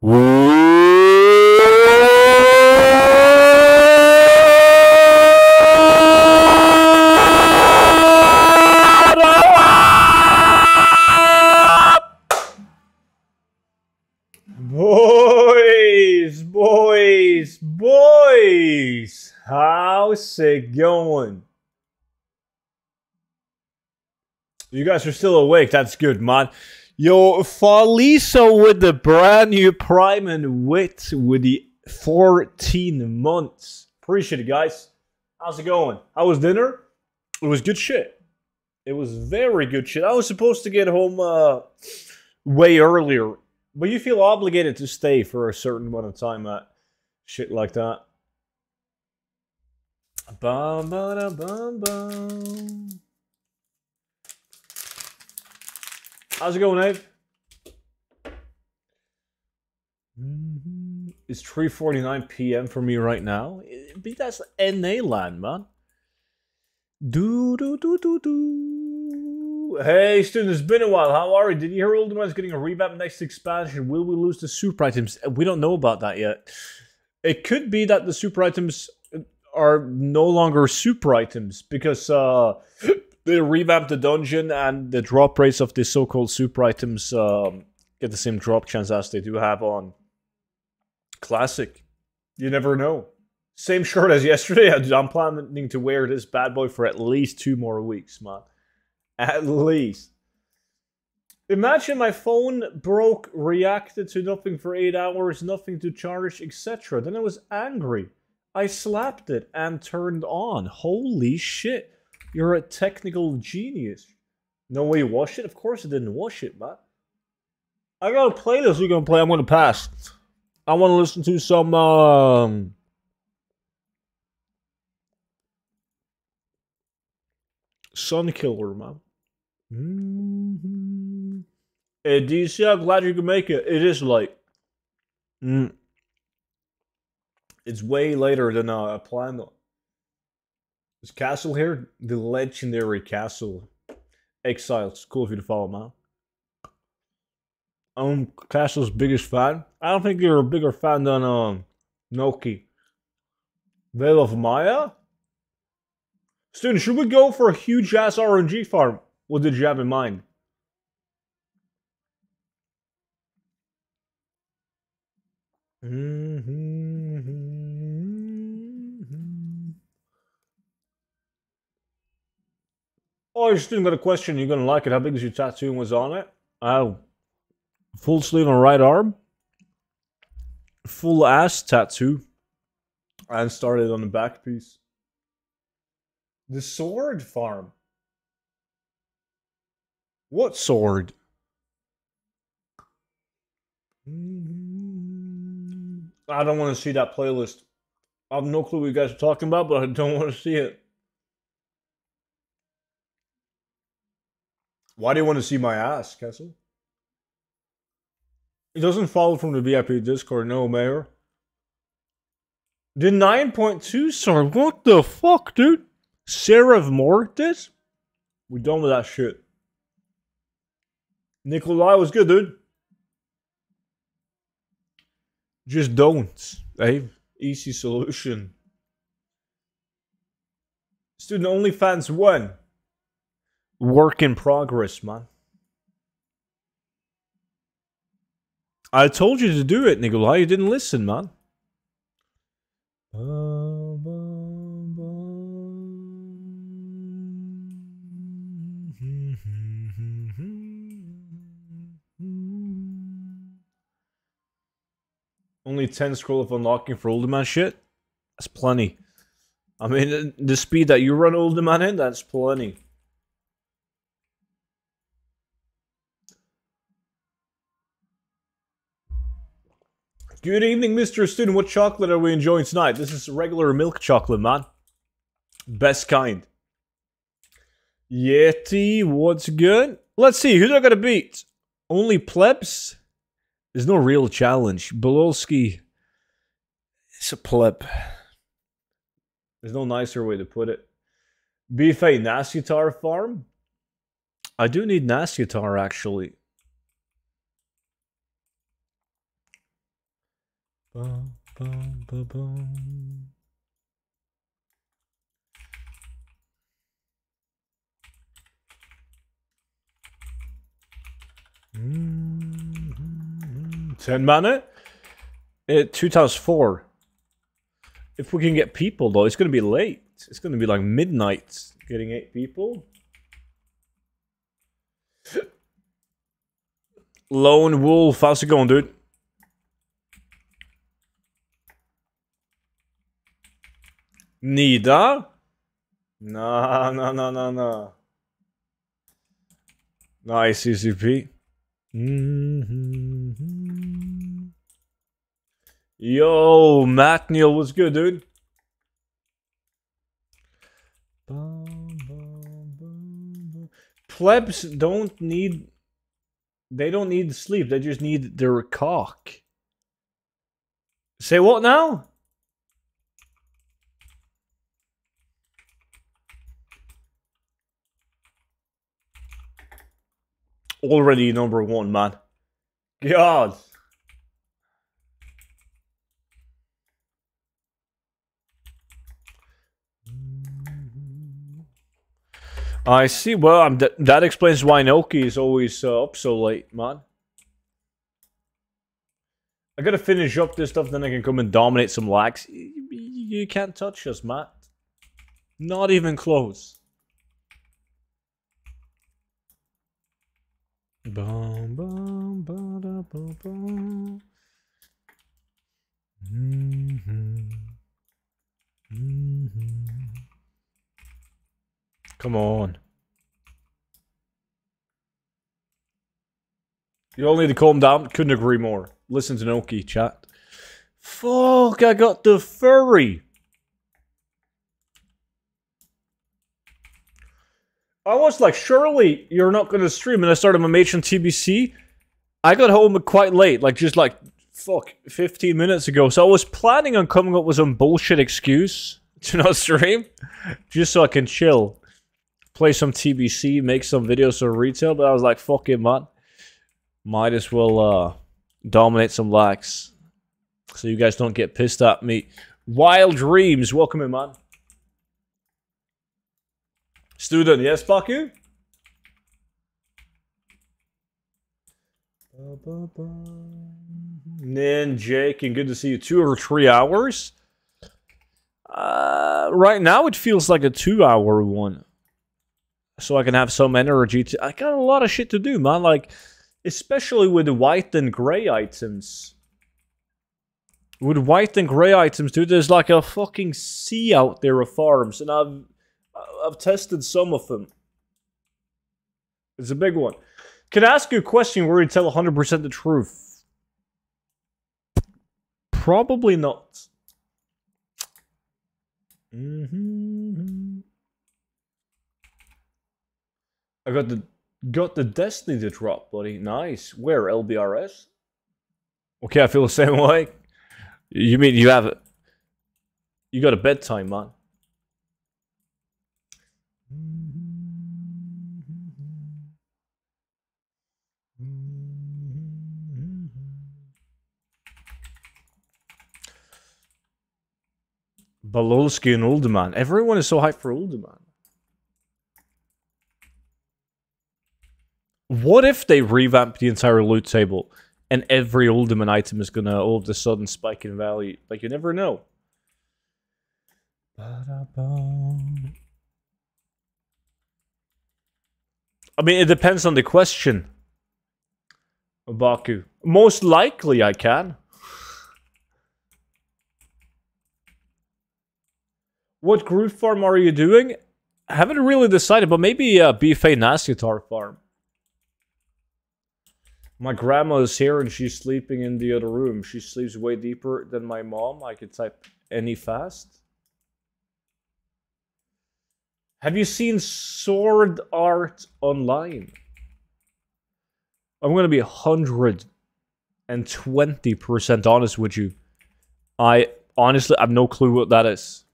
Boys, how's it going? You guys are still awake. That's good, man. Yo, Faliso with the brand new Prime and Wit with the 14 months. Appreciate it, guys. How's it going? How was dinner? It was good shit. It was very good shit. I was supposed to get home way earlier, but you feel obligated to stay for a certain amount of time at shit like that. Bum, ba, da, bum, bum. How's it going, Abe? It's 3:49 p.m. for me right now. That's NA land, man. Hey, student, it's been a while. How are you? Did you hear Uldaman's getting a revamp next expansion? Will we lose the super items? We don't know about that yet. It could be that the super items are no longer super items because they revamped the dungeon and the drop rates of the so-called super items get the same drop chance as they do have on Classic. You never know. Same shirt as yesterday. I'm planning to wear this bad boy for at least 2 more weeks, man. At least. Imagine my phone broke, reacted to nothing for 8 hours, nothing to charge, etc. Then I was angry. I slapped it and turned on. Holy shit. You're a technical genius. No way you wash it? Of course I didn't wash it, man. I gotta play this. You're gonna play. I'm gonna pass. I wanna listen to some, Sun Killer, man. Edicia, glad you could make it. It is late. It's way later than I planned on. This castle here, the legendary castle. Exiles, cool of you to follow, man. I'm Castle's biggest fan. I don't think you're a bigger fan than Noki. Veil of Maya? Student, should we go for a huge ass RNG farm? What did you have in mind? Oh, you still got a question. You're gonna like it. How big is your tattoo? And what's on it? Full sleeve on right arm, full ass tattoo, and started on the back piece. The sword farm. What sword? I don't want to see that playlist. I have no clue what you guys are talking about, but I don't want to see it. Why do you want to see my ass, Castle? It doesn't follow from the VIP Discord, no, Mayor. The 9.2 sword, what the fuck, dude? Seraph Mortis? We done with that shit. Nikolai was good, dude. Just don't. Eh? Easy solution. Student OnlyFans won. Work in progress, man. I told you to do it, Nikolai. You didn't listen, man. Only 10 scroll of unlocking for Uldaman shit? That's plenty. I mean, the speed that you run Uldaman in, that's plenty. Good evening, Mr. Student. What chocolate are we enjoying tonight? This is regular milk chocolate, man. Best kind. Yeti, what's good? Let's see, who's I gonna beat? Only plebs? There's no real challenge. Balolsky is a pleb. There's no nicer way to put it. BFA Nazjatar farm? I do need Nazjatar, actually. Boom, boom, boom. Mm-hmm. 10 mana? 2 times 4. If we can get people though, it's gonna be late. It's gonna be like midnight getting 8 people. Lone Wolf, how's it going, dude? Nida? Nah, nah, nah, nah, nah. Nice, CCP. Mm-hmm. Yo, Mathniel, what's good, dude? Plebs don't need... They don't need sleep, they just need their cock. Say what now? Already number 1, man. God. I see. Well, that explains why Noki is always up so late, man. I gotta finish up this stuff, then I can come and dominate some lags. You can't touch us, Matt. Not even close. Bum, bum, ba, da, bum, bum. Mm-hmm. Mm-hmm. Come on. You all need to calm down. Couldn't agree more. Listen to Noki, chat. Fuck, I got the furry. I was like, surely you're not going to stream. And I started my match on TBC. I got home quite late. Like, just like, fuck, 15 minutes ago. So I was planning on coming up with some bullshit excuse to not stream. Just so I can chill. Play some TBC, make some videos on retail, but I was like, fuck it, man. Might as well dominate some likes. So you guys don't get pissed at me. Wild Dreams, welcome in, man. Student, yes, Baku? Nin, Jake, and good to see you. 2 or 3 hours? Right now it feels like a 2-hour one. So I can have some energy to... I got a lot of shit to do, man. Like, especially with the white and grey items. With white and grey items, dude, there's like a fucking sea out there of farms. And I've tested some of them. It's a big one. Can I ask you a question where you tell 100% the truth? Probably not. Mm-hmm. I got the Destiny to drop, buddy. Nice. Where? LBRS? Okay, I feel the same way. You mean you have it? You got a bedtime, man. Balolsky and Uldaman. Everyone is so hyped for Uldaman. What if they revamp the entire loot table and every Uldaman item is gonna all of a sudden spike in value? Like, you never know. I mean, it depends on the question. Baku. Most likely I can. What group farm are you doing? I haven't really decided, but maybe BFA Nazjatar farm. My grandma is here and she's sleeping in the other room. She sleeps way deeper than my mom. I could type any fast. Have you seen Sword Art Online? I'm going to be 120% honest with you. I honestly have no clue what that is.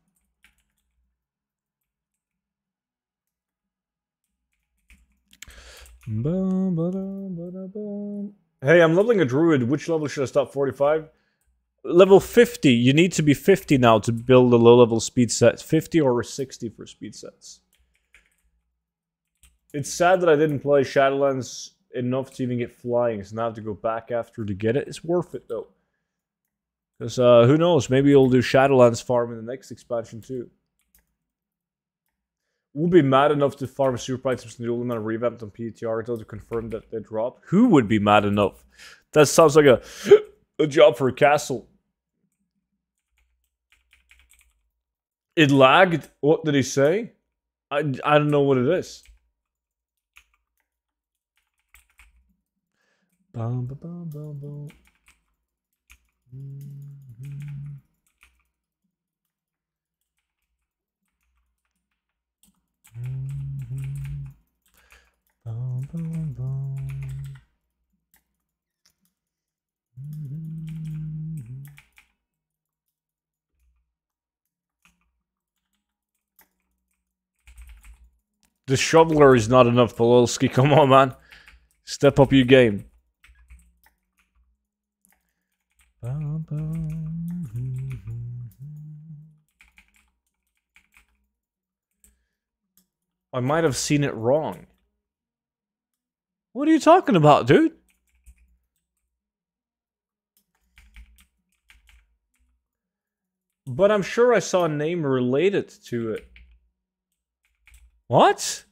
Hey, I'm leveling a druid. Which level should I stop? 45? Level 50. You need to be 50 now to build a low-level speed set. 50 or 60 for speed sets. It's sad that I didn't play Shadowlands enough to even get flying, so now I have to go back after to get it. It's worth it, though. Because who knows, maybe you'll do Shadowlands farm in the next expansion, too. Would be mad enough to farm super items in the Uldaman revamped on PTR, though, to confirm that they drop. Who would be mad enough? That sounds like a job for a Castle. It lagged. What did he say? I don't know what it is. Bum, ba, bum, bum, bum. Mm-hmm. Mm-hmm. Bum, bum, bum. Mm-hmm. The shoveler is not enough, Balolsky. Come on, man. Step up your game. I might have seen it wrong. What are you talking about, dude? But I'm sure I saw a name related to it. What?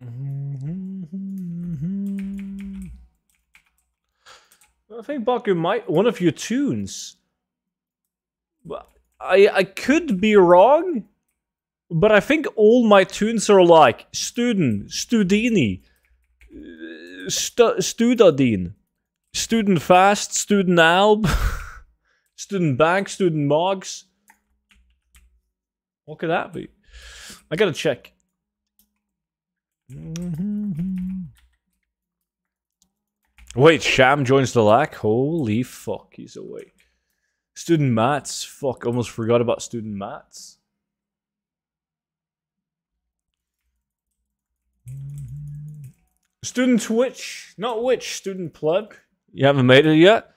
I think Baku might one of your tunes. I could be wrong. But I think all my tunes are like student, studini, studadin, student fast, student alb, student bank, student mogs. What could that be? I gotta check. Wait, Sham joins the lack? Holy fuck, he's awake. Student Mats. Fuck, almost forgot about Student Mats. Student Twitch, not Witch, Student Pleb. You haven't made it yet?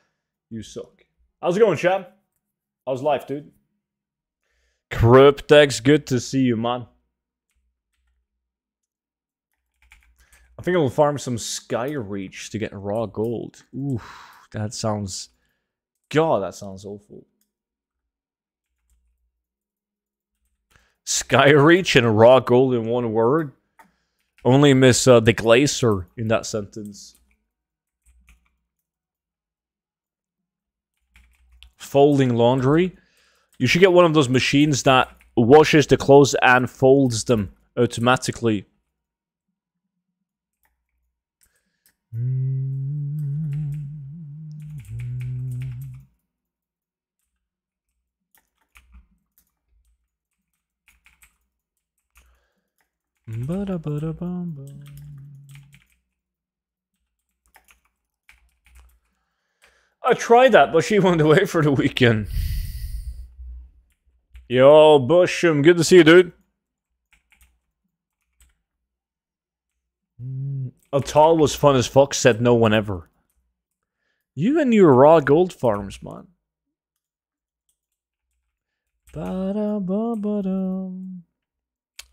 You suck. How's it going, Sham? How's life, dude? Cryptex, good to see you, man. I think I'll farm some Sky Reach to get raw gold. Ooh, that sounds... God, that sounds awful. Sky Reach and raw gold in one word? Only miss the glacier in that sentence. Folding laundry. You should get one of those machines that washes the clothes and folds them automatically. Ba-da-ba-da-bum-bum. I tried that, but she went away for the weekend. Yo, Bushum, good to see you, dude. Atal was fun as fuck, said no one ever. You and your raw gold farms, man. Ba-da-ba-ba-dum.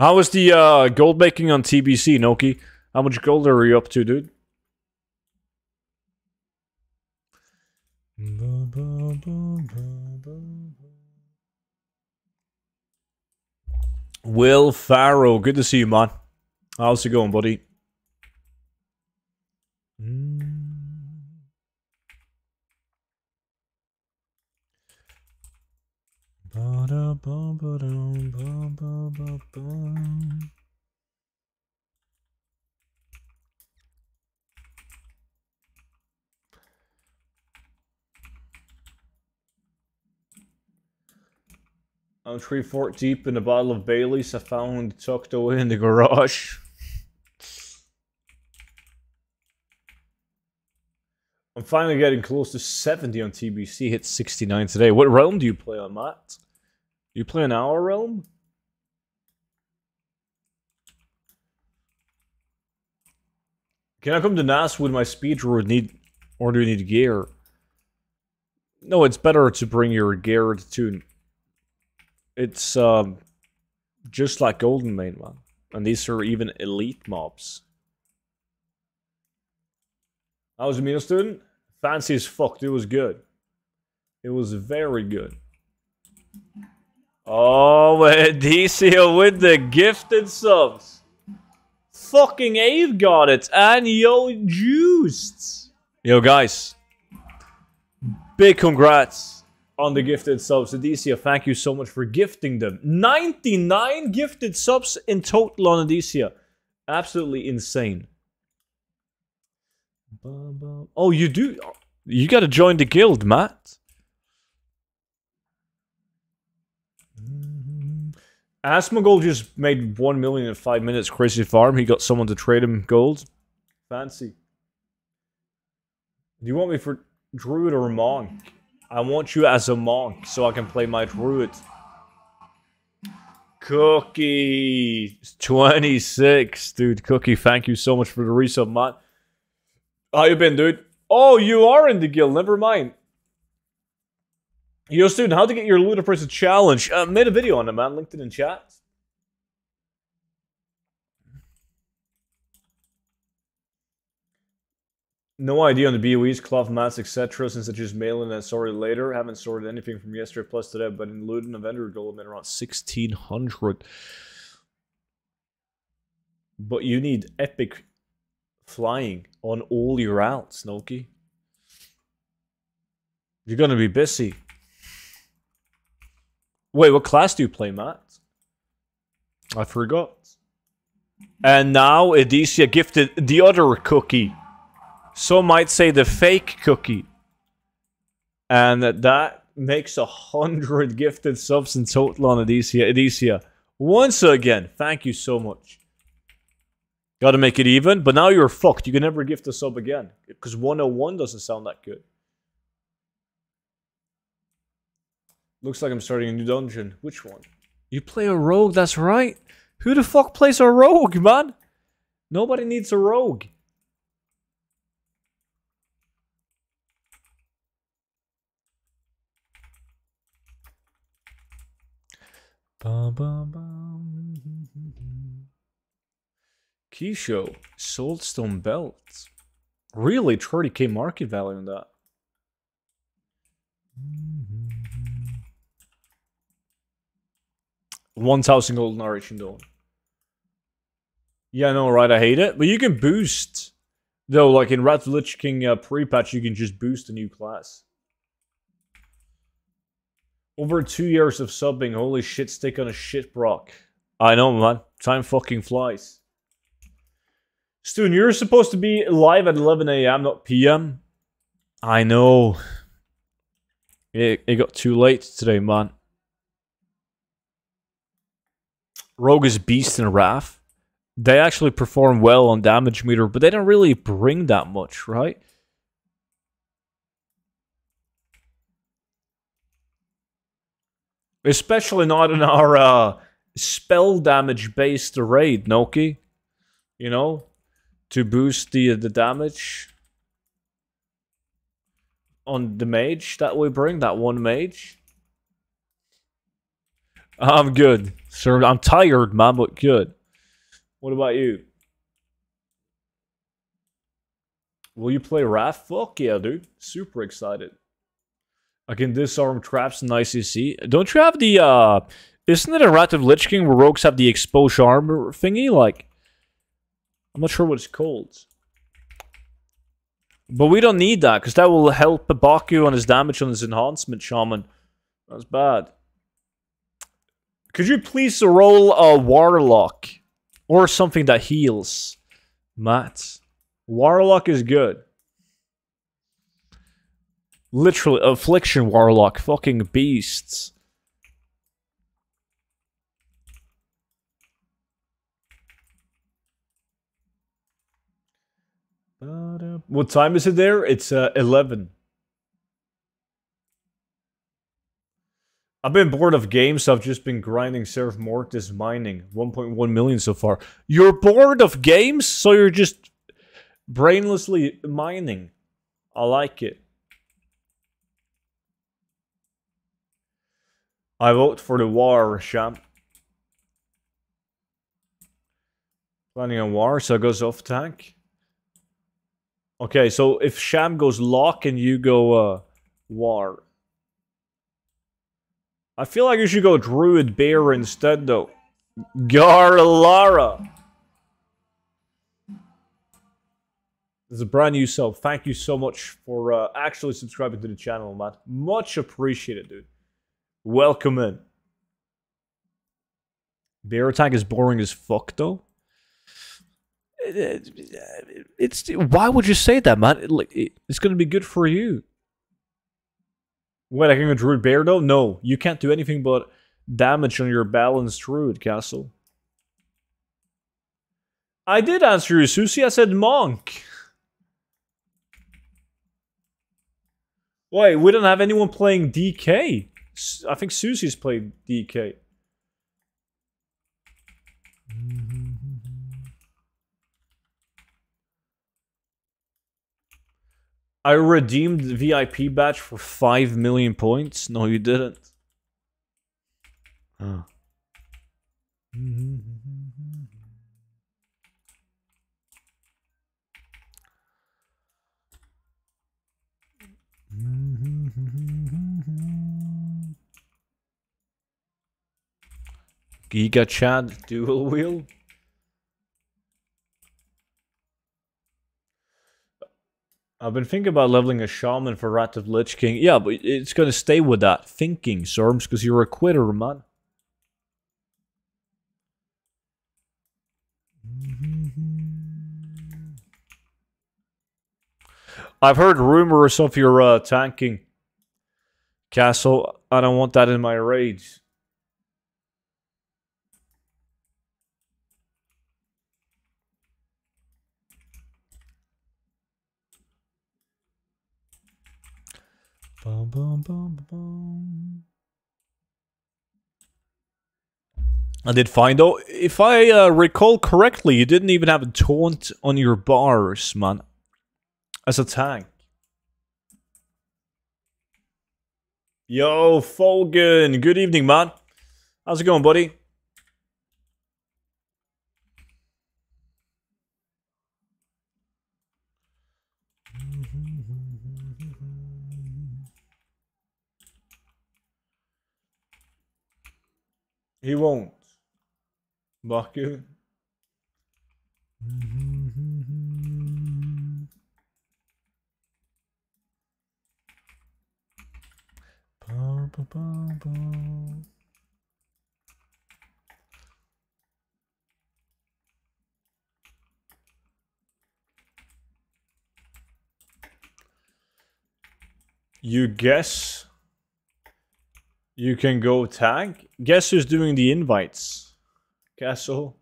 How was the gold making on TBC, Noki? How much gold are you up to, dude? Will Farrow, good to see you, man. How's it going, buddy? I'm 3-4 deep in a bottle of Bailey's I found tucked away in the garage. I'm finally getting close to 70 on TBC, hit 69 today. What realm do you play on, Matt? Do you play on our realm? Can I come to Nas with my speed or would need Or do we need gear? No, it's better to bring your gear to... It's just like Golden Mane, man. And these are even elite mobs. How's the meal, student? Fancy as fuck. It was good. It was very good. Oh, Edicia with the gifted subs. Fucking Abe got it. And yo, juiced. Yo, guys. Big congrats on the gifted subs. Edicia, thank you so much for gifting them. 99 gifted subs in total on Edicia. Absolutely insane. Oh, you do? You gotta join the guild, Matt. Asmongold just made 1 million in 5 minutes. Crazy farm. He got someone to trade him gold. Fancy. Do you want me for druid or monk? I want you as a monk so I can play my druid. Cookie. 26, dude. Cookie, thank you so much for the resub, Matt. How you been, dude? Oh, you are in the guild. Never mind. Yo, student, how to get your Ludicrous challenge? Made a video on it, man. Linked it in chat. No idea on the BOEs, cloth, mats, etc. Since I just mailed in and sorted later. Haven't sorted anything from yesterday plus today, but in Luden, vendor gold made around 1,600. But you need epic flying on all your routes, Noki. You're gonna be busy. Wait, what class do you play, Matt? I forgot. And now Edicia gifted the other cookie. Some might say the fake cookie. And that makes 100 gifted subs in total on Edicia. Edicia, once again, thank you so much. Gotta make it even, but now you're fucked. You can never gift a sub again. Because 101 doesn't sound that good. Looks like I'm starting a new dungeon. Which one? You play a rogue, that's right. Who the fuck plays a rogue, man? Nobody needs a rogue. Keysho, Soulstone Belt. Really, 30k market value on that. Mm-hmm. 1,000 gold in Archindoun. Yeah, I know, right? I hate it. But you can boost. Though, like in Wrath of the Lich King pre-patch, you can just boost a new class. Over 2 years of subbing. Holy shit, stick on a shit brock. I know, man. Time fucking flies. Stu, you're supposed to be live at 11 AM, not PM. I know. It got too late today, man. Rogue is Beast and Wrath. They actually perform well on damage meter, but they don't really bring that much, right? Especially not in our spell damage based raid, Noki. You know, to boost the damage on the mage that we bring, that one mage. I'm good, sir. I'm tired, man, but good. What about you? Will you play Wrath? Fuck yeah, dude. Super excited. I can disarm traps in ICC. Don't you have the, isn't it a Wrath of Lich King where rogues have the exposure armor thingy? Like, I'm not sure what it's called. But we don't need that, because that will help Baku on his damage on his enhancement shaman. That's bad. Could you please roll a Warlock? Or something that heals, Matt. Warlock is good. Literally, Affliction Warlock. Fucking beasts. What time is it there? It's 11. I've been bored of games, so I've just been grinding Seraph Mortis mining. 1.1 million so far. You're bored of games, so you're just brainlessly mining. I like it. I vote for the war, Sham. Planning on war, so it goes off tank. Okay, so if Sham goes lock and you go war. I feel like you should go druid bear instead though. Garlara! It's a brand new sub. Thank you so much for actually subscribing to the channel, man. Much appreciated, dude. Welcome in. Bear attack is boring as fuck though. It's why would you say that, man? It's gonna be good for you. Wait, I can go druid bear though? No, you can't do anything but damage on your balanced druid castle. I did answer you, Susie. I said monk. Wait, we don't have anyone playing DK. I think Susie's played DK. I redeemed the VIP badge for 5 million points. No, you didn't. Oh. Giga Chad dual wheel. I've been thinking about leveling a shaman for Wrath of Lich King. Yeah, but it's gonna stay with that thinking, Sorms, because you're a quitter, man. I've heard rumors of your tanking castle. I don't want that in my raids. Bum, bum, bum, bum. I did fine though. If I recall correctly, you didn't even have a taunt on your bars, man. As a tank. Yo, Folgen. Good evening, man. How's it going, buddy? He won't. Baku. You guess. You can go tag. Guess who's doing the invites? Castle.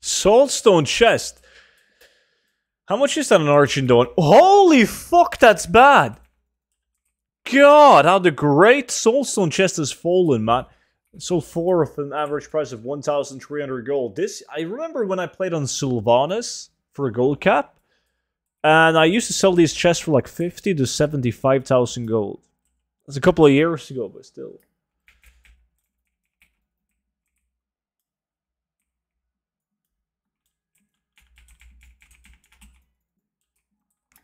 Saltstone chest. How much is that on Archindoun? Holy fuck, that's bad. God, how the great Saltstone chest has fallen, man. So four with an average price of 1,300 gold. This, I remember when I played on Sylvanas for a gold cap. And I used to sell these chests for like 50 to 75,000 gold. That's a couple of years ago, but still.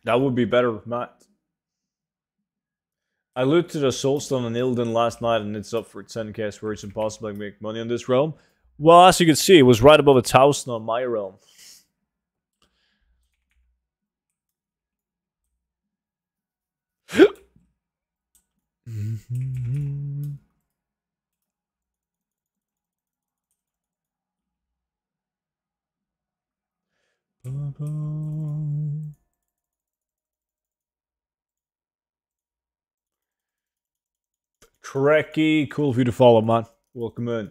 That would be better, Matt. I looted a Soulstone and Ilden last night and it's up for 10k where it's impossible to make money on this realm. Well, as you can see, it was right above 1,000 on my realm. Trekkie, cool of you to follow, man. Welcome in.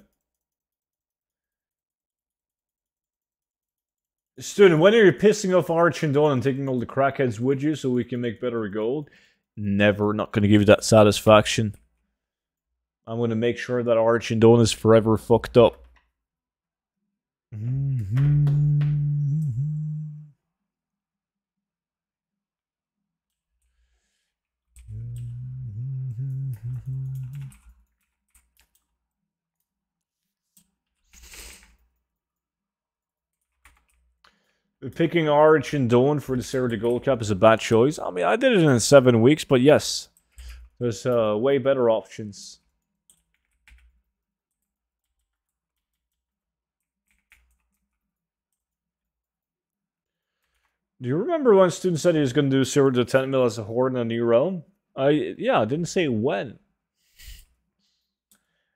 Student, when are you pissing off Archindoun and taking all the crackheads with you so we can make better gold? Never. Not going to give you that satisfaction. I'm going to make sure that Archindoun is forever fucked up. Picking Archindoun for the Sarah de Gold Cup is a bad choice. I mean, I did it in 7 weeks, but yes, there's way better options. Do you remember when Student said he was going to do 0 to 10 mil as a horde in a new realm? Yeah, I didn't say when.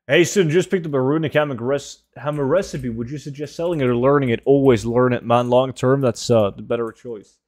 Hey, Student, just picked up a runic hammer recipe. Would you suggest selling it or learning it? Always learn it, man. Long term, that's the better choice.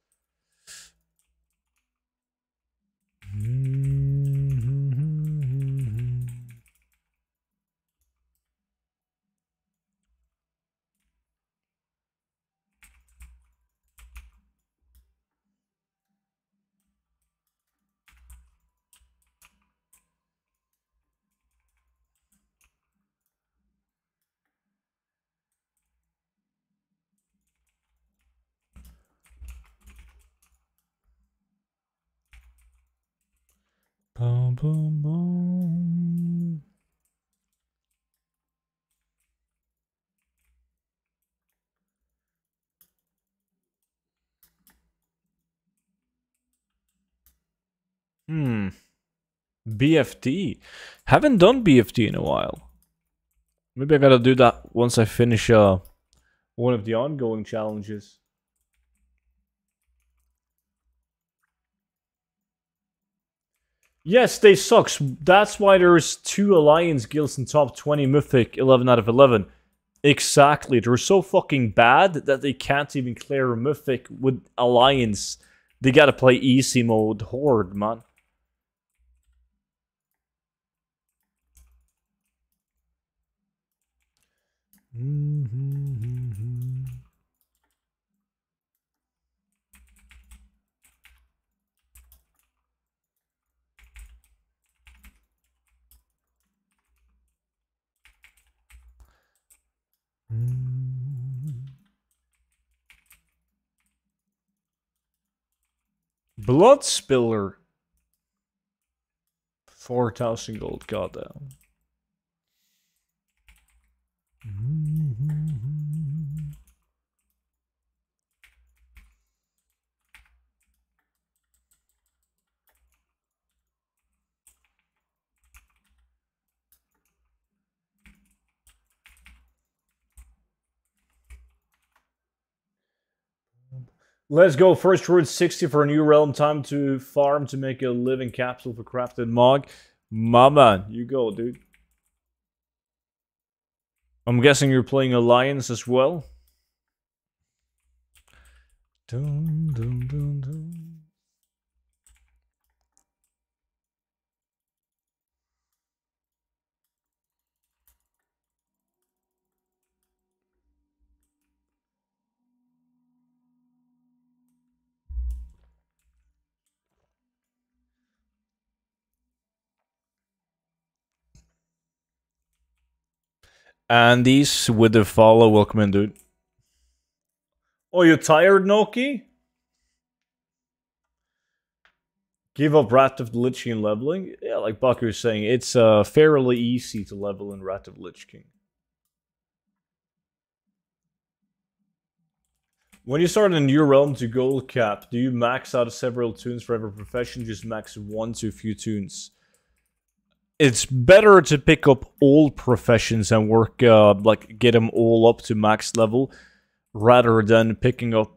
BFT. Haven't done BFT in a while. Maybe I gotta do that once I finish one of the ongoing challenges. Yes, they suck. That's why there's 2 Alliance guilds in top 20 mythic, 11 out of 11. Exactly. They're so fucking bad that they can't even clear mythic with Alliance. They gotta play easy mode horde, man. Blood Spiller. 4,000 gold, goddamn. Let's go. First route 60 for a new realm. Time to farm to make a living capsule for crafted mog. My man, you go, dude. I'm guessing you're playing Alliance as well. Dun, dun, dun, dun. Andy's with the follow. Welcome in, dude. Oh, you tired, Noki? Give up Wrath of the Lich King leveling? Yeah, like Baku was saying, it's fairly easy to level in Wrath of the Lich King. When you start a new realm to gold cap, do you max out several tunes for every profession? Just max one to a few tunes. It's better to pick up all professions and work, like, get them all up to max level, rather than picking up,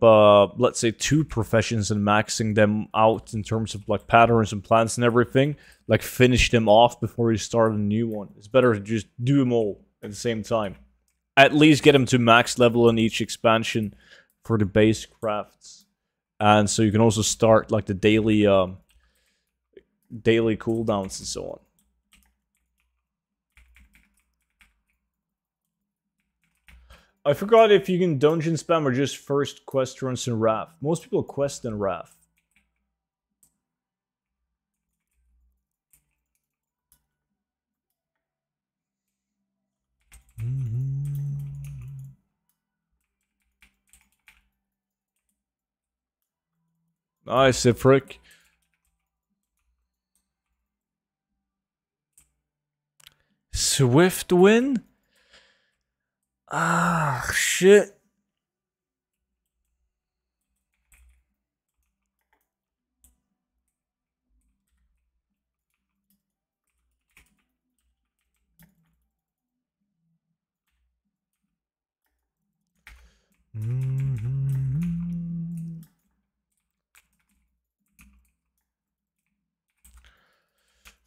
let's say, 2 professions and maxing them out in terms of, like, patterns and plans and everything. Like, finish them off before you start a new one. It's better to just do them all at the same time. At least get them to max level on each expansion for the base crafts. And so you can also start, like, the daily, daily cooldowns and so on. I forgot if you can dungeon spam or just first quest runs in Wrath. Most people quest in Wrath. Nice, Ifrik. Swift win? Ah, shit. Mm-hmm.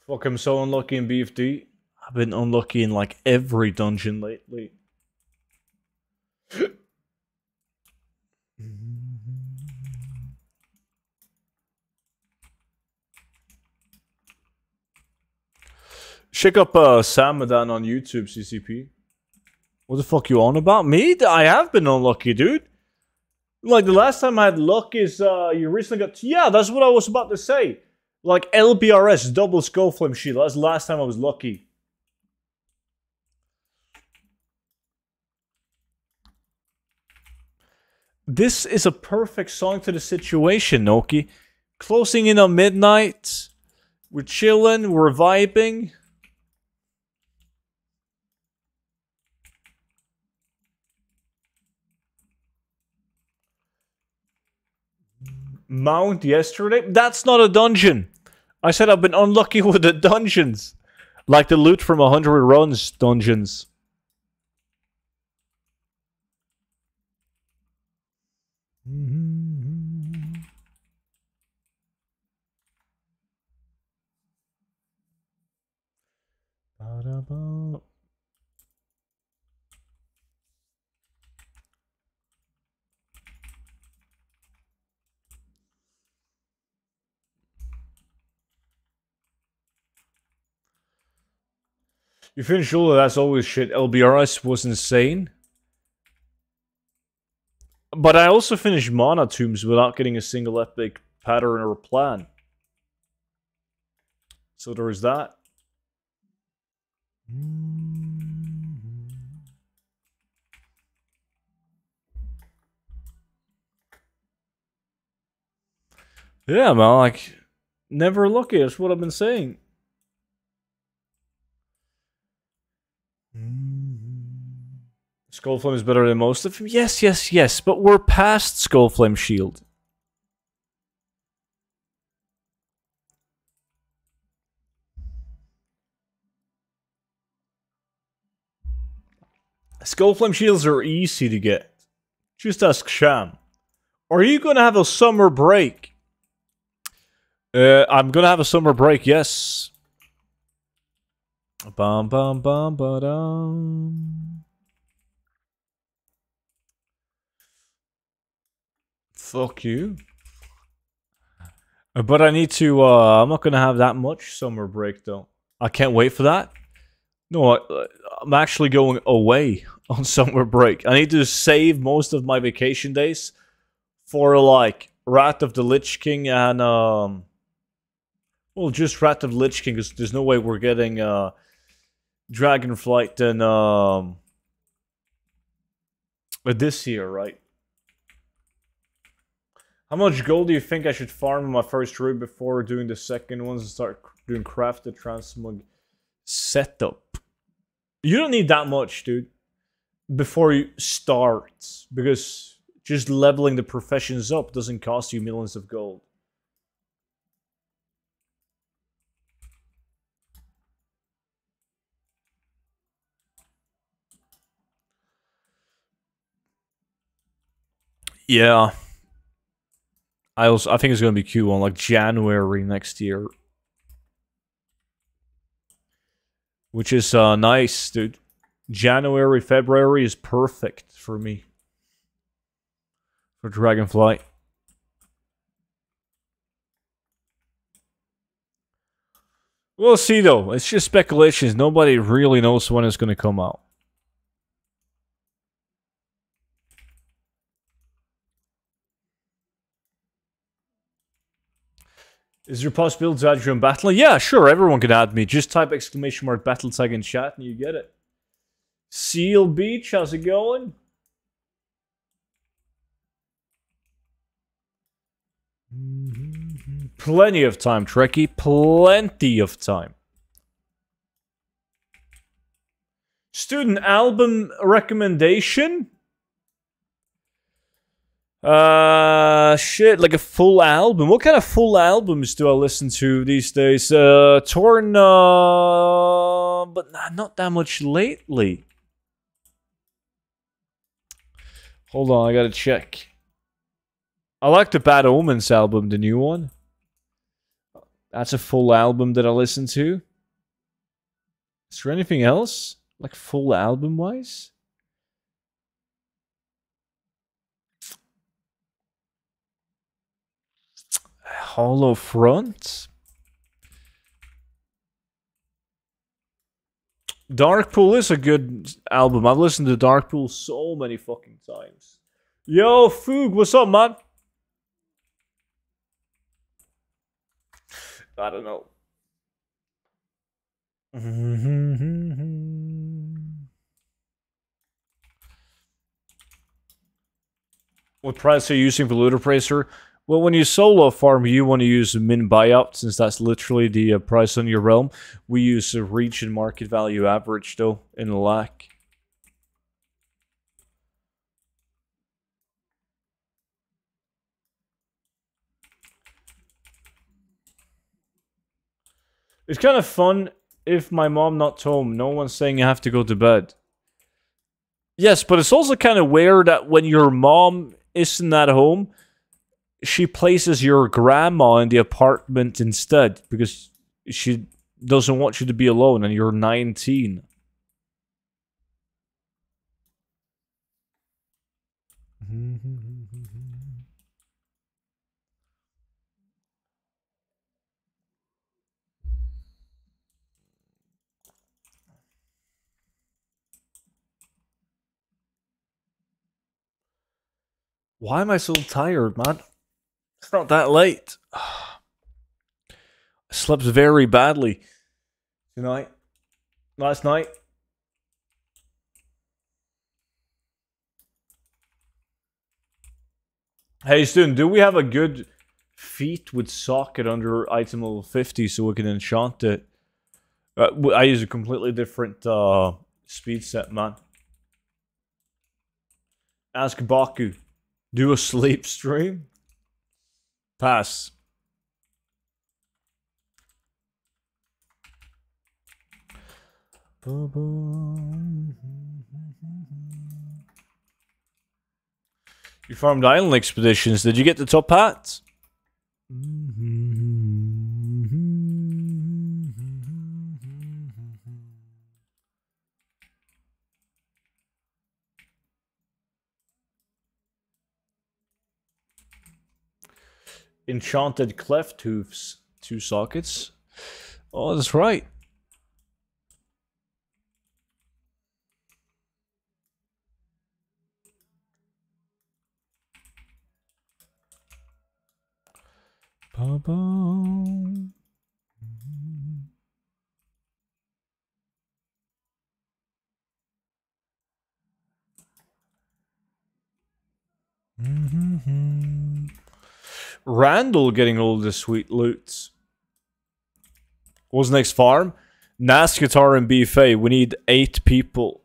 Fuck, I'm so unlucky in BFD. I've been unlucky in like every dungeon lately. Check up Samadan on YouTube, CCP. What the fuck you on about? Me? I have been unlucky, dude. Like, the last time I had luck is, you recently got... Yeah, that's what I was about to say. Like, LBRS, double Skullflame Shield. That's the last time I was lucky. This is a perfect song to the situation, Noki. Closing in on midnight. We're chilling, we're vibing. Mount yesterday? That's not a dungeon. I said I've been unlucky with the dungeons. Like the loot from 100 runs dungeons. Mm-hmm. You finish all of that's always shit. LBRS was insane. But I also finished Mana Tombs without getting a single epic pattern or plan. So there is that. Yeah, man, like, never lucky, that's what I've been saying. Skullflame is better than most of them? Yes, yes, yes, but we're past Skullflame Shield. Skullflame Shields are easy to get. Just ask Sham. Are you gonna have a summer break? I'm gonna have a summer break, yes. Bam bam bam ba dum. Fuck you. But I need to, I'm not gonna have that much summer break though. I can't wait for that. No, I'm actually going away on summer break. I need to save most of my vacation days for like Wrath of the Lich King and, well, just Wrath of the Lich King because there's no way we're getting, Dragonflight and, this year, right? How much gold do you think I should farm in my first route before doing the second ones and start doing crafted transmog setup? You don't need that much, dude, before you start, because just leveling the professions up doesn't cost you millions of gold. Yeah. I think it's going to be Q1, like January next year. Which is nice, dude. January, February is perfect for me. For Dragonflight. We'll see, though. It's just speculations. Nobody really knows when it's going to come out. Is there a possibility to add you in battle? Yeah, sure, everyone can add me. Just type exclamation mark battle tag in chat and you get it. Seal Beach, how's it going? Mm-hmm. Plenty of time, Trekkie. Plenty of time. Student album recommendation? Shit, like a full album. What kind of full albums do I listen to these days? Torn, but not that much lately. Hold on, I gotta check. I like the Bad Omens album, the new one. That's a full album that I listen to. Is there anything else? Like full album-wise? Hollow Front? Dark Pool is a good album. I've listened to Dark Pool so many fucking times. Yo, Foog, what's up, man? I don't know. What price are you using for Loot Appraiser? Well, when you solo farm, you want to use a min buyout, since that's literally the price on your realm. We use a reach and market value average, though, in LAC. It's kind of fun if my mom not home. No one's saying I have to go to bed. Yes, but it's also kind of weird that when your mom isn't at home, she places your grandma in the apartment instead, because she doesn't want you to be alone and you're 19. Why am I so tired, man? It's not that late. I slept very badly tonight. Last night. Hey, Stu, do we have a good feat with socket under item level 50 so we can enchant it? I use a completely different speed set, man. Ask Baku. Do a sleep stream? Pass. You farmed island expeditions. Did you get the top hats? Enchanted cleft hooves, 2 sockets. Oh, that's right. Ba-boom. Randall getting all the sweet loots. What's next farm? Nazjatar and BFA. We need 8 people.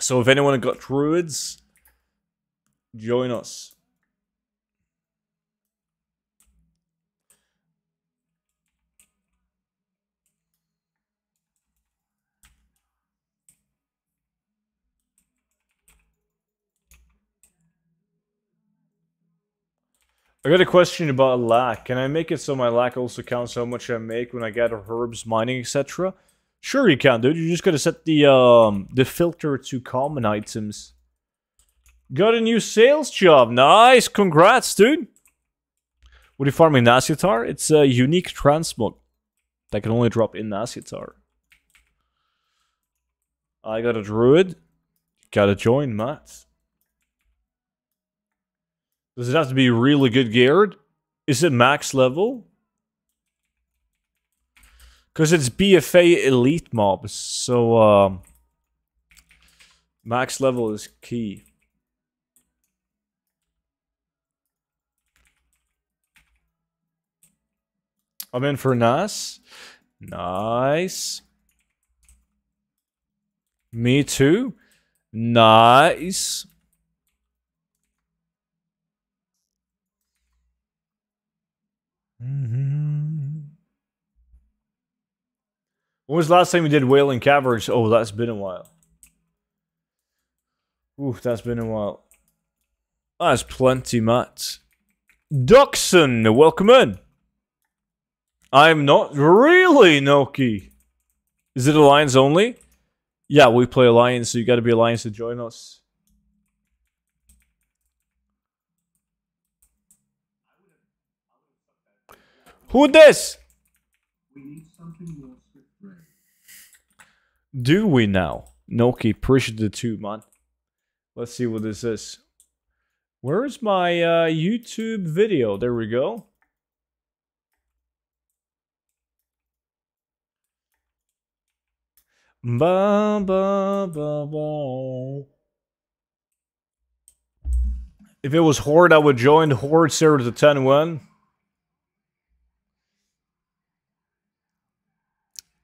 So if anyone got druids, join us. I got a question about LAC. Can I make it so my LAC also counts how much I make when I gather herbs, mining, etc.? Sure you can, dude. You just gotta set the filter to common items. Got a new sales job. Nice! Congrats, dude! What are you farming, Nazjatar? It's a unique transmog that can only drop in Nazjatar. I got a druid. Gotta join, Matt. Does it have to be really good geared? Is it max level? Because it's BFA elite mobs, so max level is key. I'm in for Nas. Nice. Me too. Nice. When was the last time we did Whaling coverage? Oh, that's been a while. Oof, that's been a while. That's plenty, Matt. Duxon, welcome in. I'm not really Noki. Is it Alliance only? Yeah, we play Alliance, so you gotta be Alliance to join us. Who this? We need something more strict. Do we now? Noki, appreciate the two, man. Let's see what this is. Where is my YouTube video? There we go. Ba, ba, ba, ba. If it was Horde, I would join Horde server to 10-1.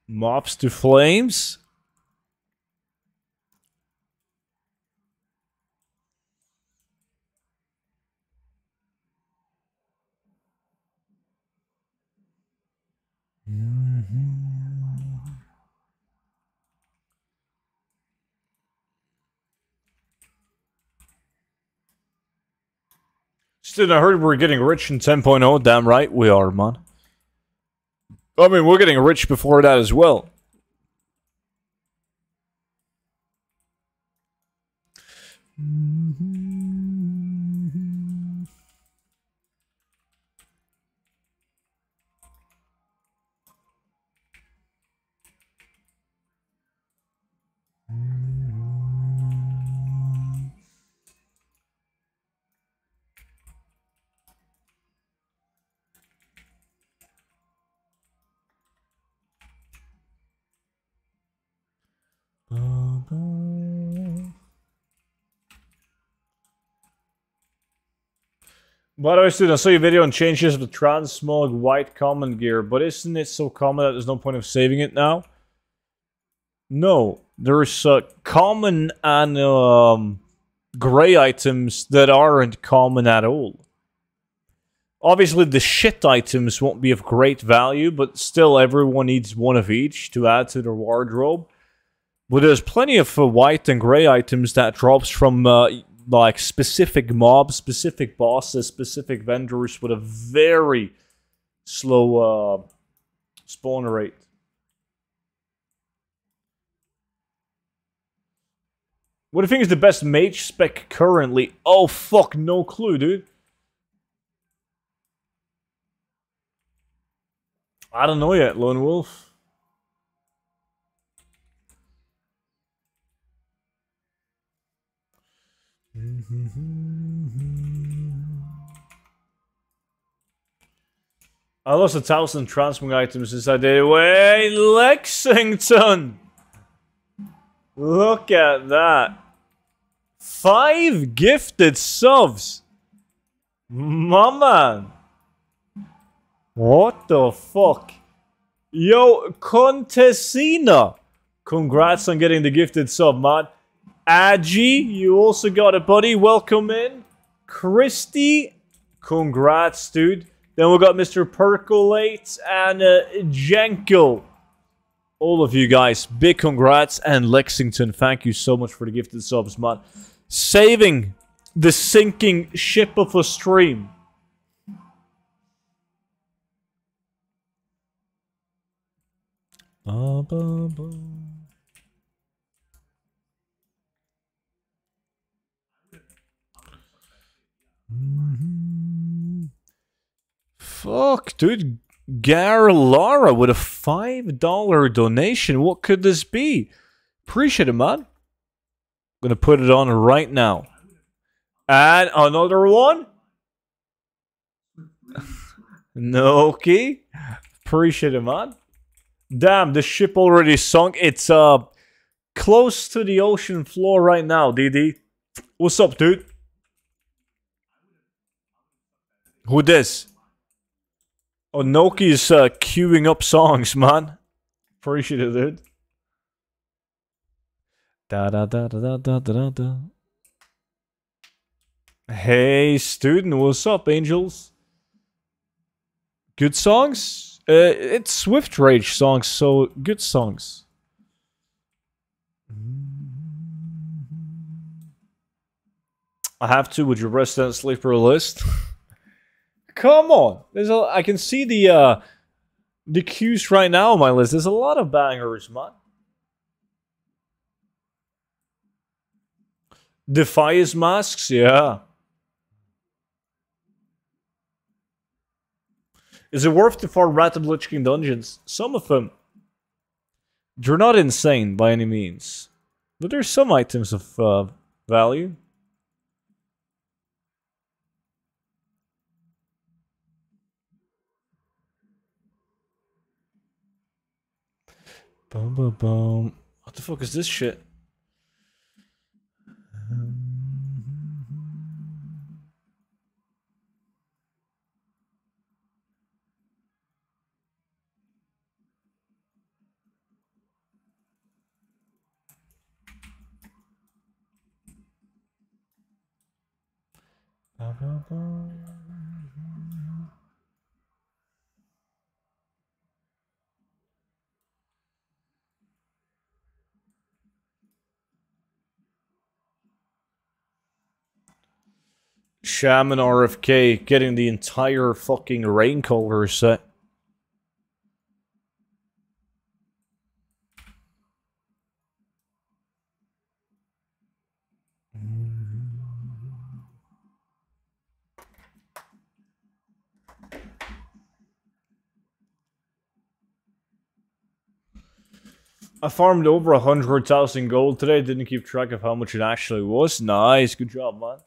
Mobs to Flames. Student, I heard we're getting rich in 10.0. Damn right we are, man. I mean, we're getting rich before that as well. By the way, Stu, I saw your video on changes of the transmog white common gear, but isn't it so common that there's no point of saving it now? No, there's common and gray items that aren't common at all. Obviously, the shit items won't be of great value, but still everyone needs one of each to add to their wardrobe. But there's plenty of white and gray items that drops from... like specific mobs, specific bosses, specific vendors with a very slow spawn rate. What do you think is the best mage spec currently? Oh fuck, no clue, dude. I don't know yet, Lone Wolf. I lost 1,000 transmog items since I did away Lexington. Look at that. 5 gifted subs. My man. What the fuck? Yo, Contessina. Congrats on getting the gifted sub, man. Adji, you also got a buddy. Welcome in. Christy, congrats, dude. Then we got Mr. Percolate and Jenko. All of you guys, big congrats. And Lexington, thank you so much for the gifted subs, man. Saving the sinking ship of a stream. Ba, ba, ba. Fuck, dude. Garlara with a $5 donation. What could this be? Appreciate it, man. I'm gonna put it on right now. And another one? Noki. Appreciate it, man. Damn, the ship already sunk. It's close to the ocean floor right now, DD. What's up, dude? Who this? Oh, Noki's queuing up songs, man. Appreciate it, dude. Da da da da da da da da. Hey, student, what's up, angels? Good songs? It's Swift Rage songs, so good songs. I have to. Would you resident sleeper list? Come on, there's a. I can see the queues right now on my list. There's a lot of bangers, man. Defias masks, yeah. Is it worth the far Wrath of the Lich King dungeons? Some of them. They're not insane by any means, but there's some items of value. Boom, boom, boom. What the fuck is this shit? Sham and RFK getting the entire fucking rain color set. I farmed over 100,000 gold today, didn't keep track of how much it actually was. Nice, good job, man.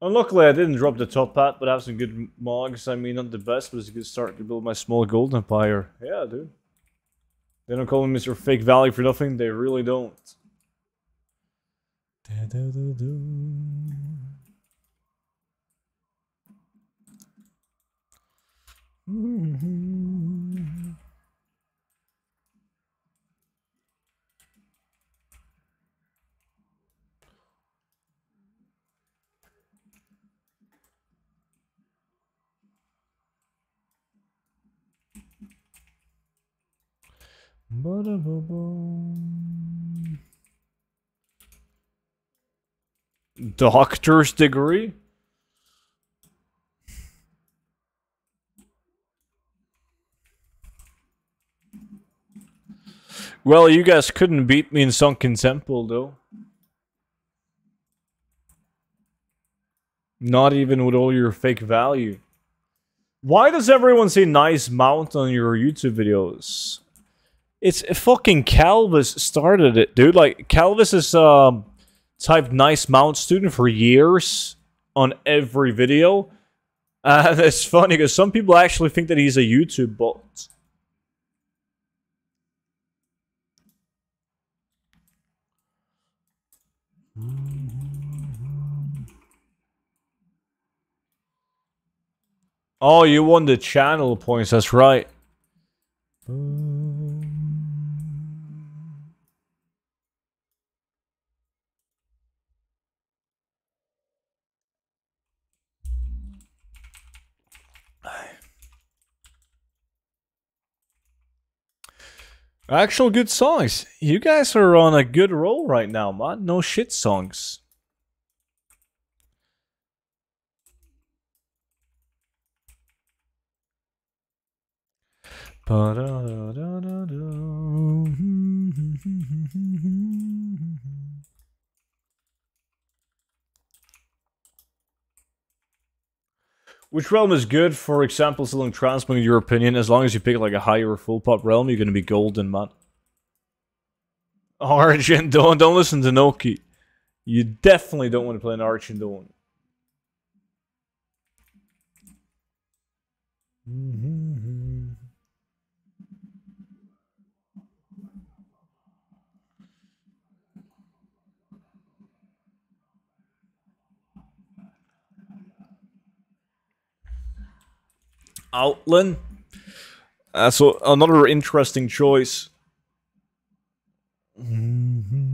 Unluckily, I didn't drop the top hat, but I have some good mogs. I mean, not the best, but it's a good start to build my small gold empire. Yeah, dude. They don't call me Mr. Fake Valley for nothing, they really don't. Da, da, da, da. Mm-hmm. Doctor's degree? Well, you guys couldn't beat me in Sunken Temple, though. Not even with all your fake value. Why does everyone say nice mount on your YouTube videos? It's fucking Calvis started it, dude. Like, Calvis is typed nice mount student for years on every video. And it's funny because some people actually think that he's a YouTube bot. Oh, you won the channel points, that's right. Actual good songs. You guys are on a good roll right now, man. No shit songs. Which realm is good, for example, selling Transmog in your opinion? As long as you pick like a higher or full pop realm, you're gonna be golden, man. Archindoun, don't listen to Noki. You definitely don't want to play an Archindoun. Outland. So another interesting choice. Mm-hmm.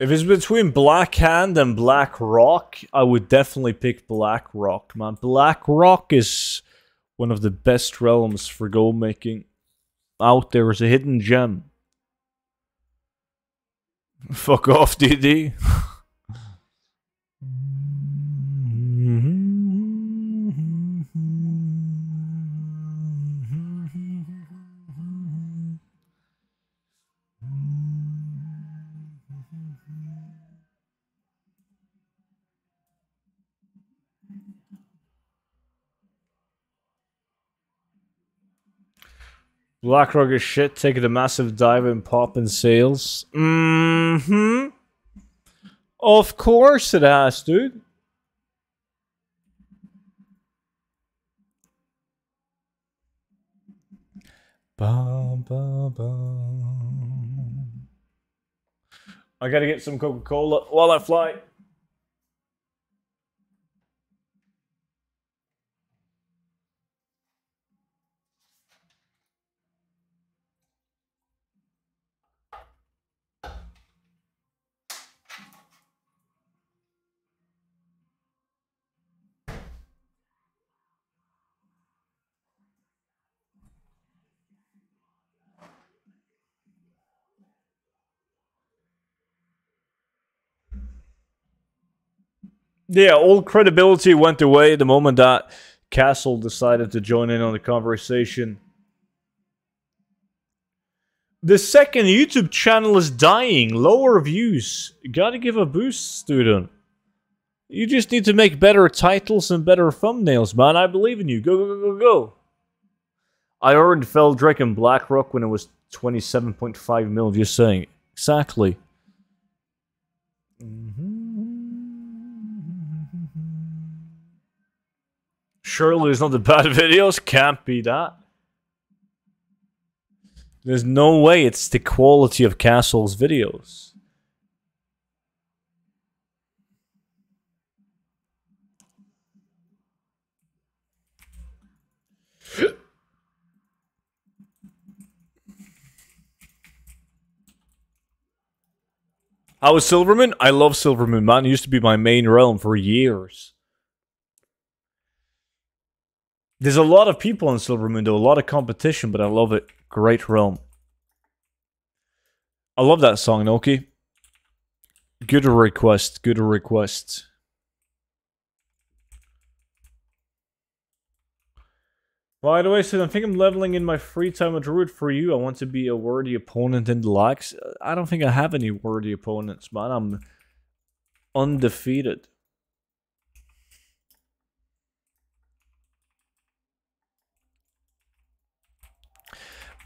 If it's between Black Hand and Black Rock, I would definitely pick Black Rock, man. Black Rock is one of the best realms for gold making out there. Is a hidden gem. Fuck off, DD. BlackRock is shit, taking a massive dive in pop and sales. Mm-hmm. Of course it has, dude. Bum, bum, bum. I gotta get some Coca-Cola while I fly. Yeah, all credibility went away the moment that Castle decided to join in on the conversation. The second YouTube channel is dying. Lower views. You gotta give a boost, student. You just need to make better titles and better thumbnails, man. I believe in you. Go, go, go, go, go. I earned Feldrake and BlackRock when it was 27.5 mil, just saying. Exactly. Surely it's not the bad videos. Can't be that. There's no way it's the quality of Castle's videos. How is Silvermoon? I love Silvermoon, man. It used to be my main realm for years. There's a lot of people in Silvermoon, though, a lot of competition, but I love it. Great realm. I love that song, Noki. Good request, good request. By the way, so I think I'm leveling in my free time a druid for you. I want to be a worthy opponent and the likes. I don't think I have any worthy opponents, man. I'm undefeated.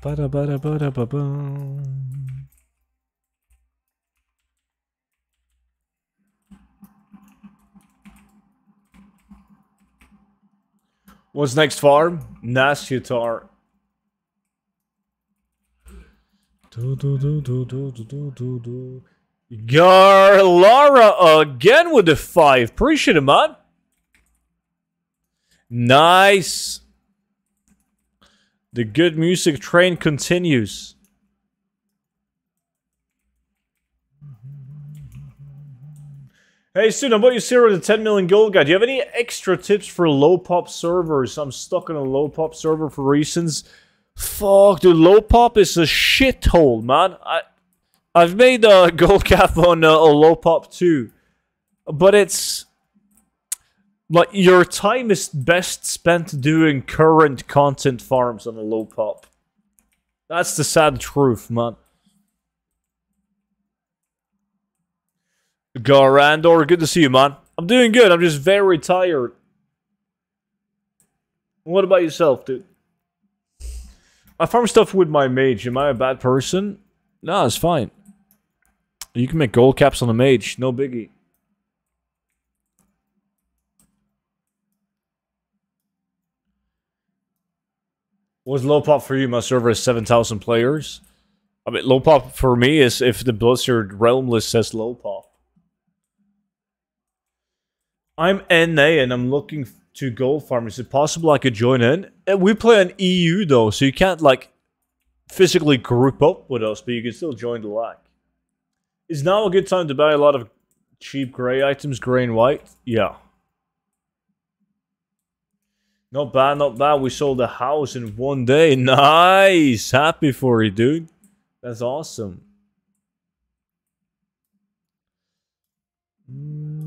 Bada bada bada ba boom. What's next farm? Nazjatar. Do do do do do do do do. Garlara again with the 5. Appreciate it, man. Nice. The good music train continues. Hey, Stu, I'm about you 0 to 10 million gold guy. Do you have any extra tips for low pop servers? I'm stuck on a low pop server for reasons. Fuck, dude, low pop is a shithole, man. I've made a gold cap on a low pop too, but it's like, your time is best spent doing current content farms on a low pop. That's the sad truth, man. Garandor, good to see you, man. I'm doing good, I'm just very tired. What about yourself, dude? I farm stuff with my mage. Am I a bad person? Nah, it's fine. You can make gold caps on a mage, no biggie. What's low pop for you? My server has 7,000 players. I mean, low pop for me is if the Blizzard Realm list says low pop. I'm NA and I'm looking to gold farm. Is it possible I could join in? We play an EU though, so you can't like physically group up with us, but you can still join the LAC. Is now a good time to buy a lot of cheap grey items, grey and white? Yeah. Not bad, not bad. We sold a house in one day. Nice! Happy for you, dude. That's awesome. Mm-hmm.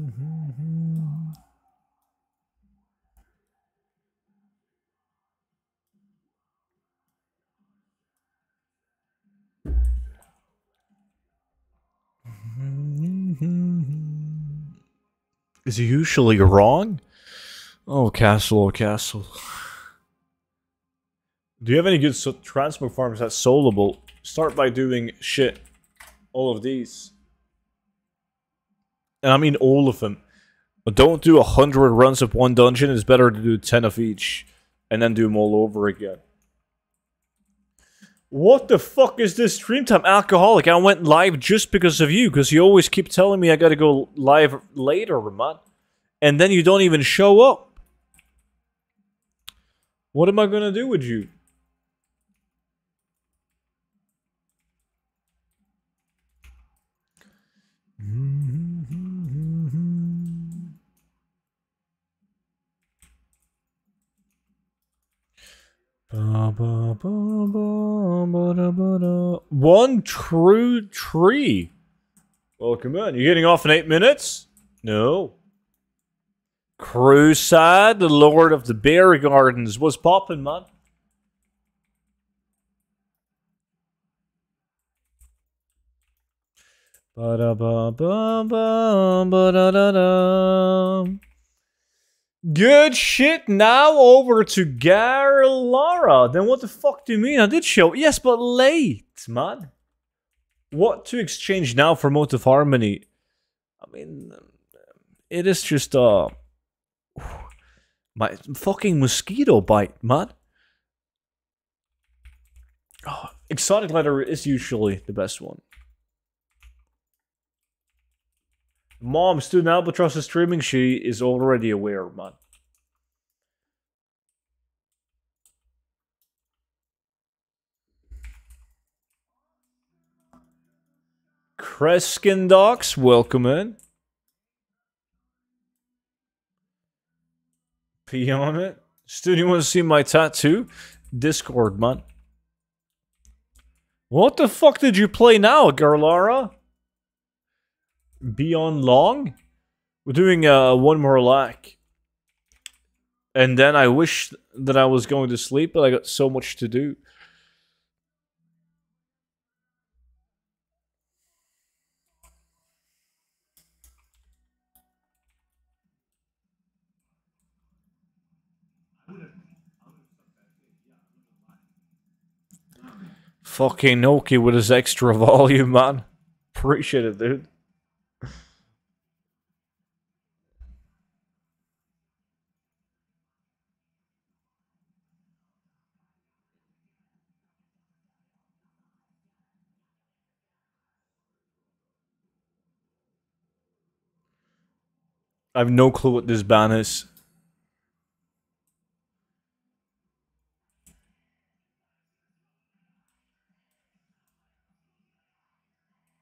Mm-hmm. Is he usually wrong? Oh, Castle. Do you have any good transport farms that's solvable? Start by doing shit. All of these. And I mean all of them. But don't do 100 runs of one dungeon. It's better to do 10 of each. And then do them all over again. What the fuck is this stream time? Alcoholic, I went live just because of you. Because you always keep telling me I gotta go live later, man. And then you don't even show up. What am I gonna do with you? One true tree. Welcome in. You getting off in 8 minutes? No. Crusade, the Lord of the Berry Gardens. What's poppin', man? Good shit, now over to Garlara. Then what the fuck do you mean? I did show. Yes, but late, man. What to exchange now for Motive Harmony? I mean, it is just, my fucking mosquito bite, man. Oh, exotic leather is usually the best one. Mom, Student Albatross is streaming. She is already aware, man. Kreskin Docs, welcome in. On it. Stu, do you want to see my tattoo? Discord, man. What the fuck did you play now, Garlara? Beyond Long? We're doing one more lack. And then I wish that I was going to sleep, but I got so much to do. Fucking Noki with his extra volume, man. Appreciate it, dude. I have no clue what this ban is.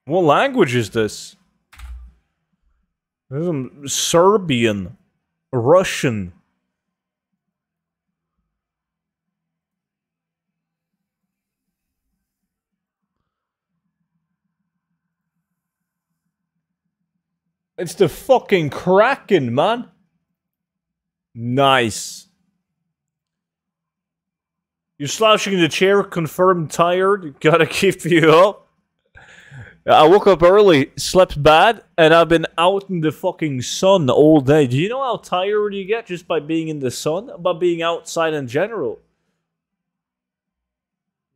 What language is this? This is Serbian, Russian. It's the fucking Kraken, man. Nice. You're slouching in the chair, confirmed tired. Gotta keep you up. I woke up early, slept bad, and I've been out in the fucking sun all day. Do you know how tired you get just by being in the sun? By being outside in general?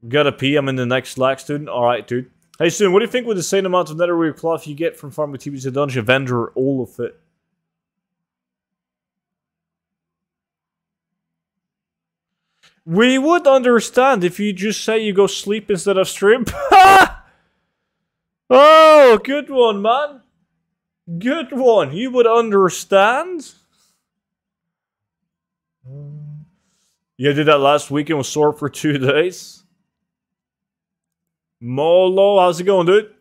Gotta pee, I'm in the next lag, Student. Alright, dude. Hey, Student, what do you think with the same amount of netherweave cloth you get from farming TBC Dungeon Vendor? All of it. We would understand if you just say you go sleep instead of stream. Oh, good one, man. Good one. You would understand. Yeah, I did that last weekend with Sword for 2 days. Molo, how's it going, dude?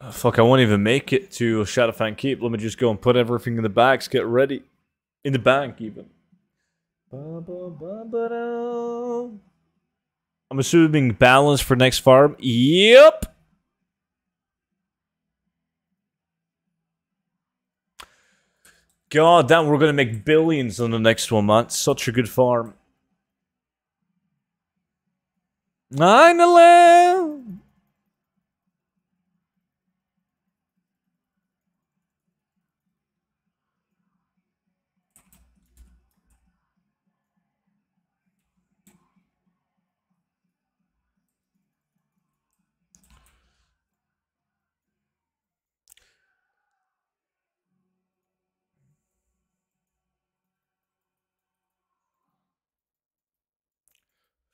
Oh, fuck, I won't even make it to Shadowfang Keep. Let me just go and put everything in the bags, get ready. In the bank, even. I'm assuming balance for next farm. Yep. God damn, we're gonna make billions on the next one, man. Such a good farm. 9-11!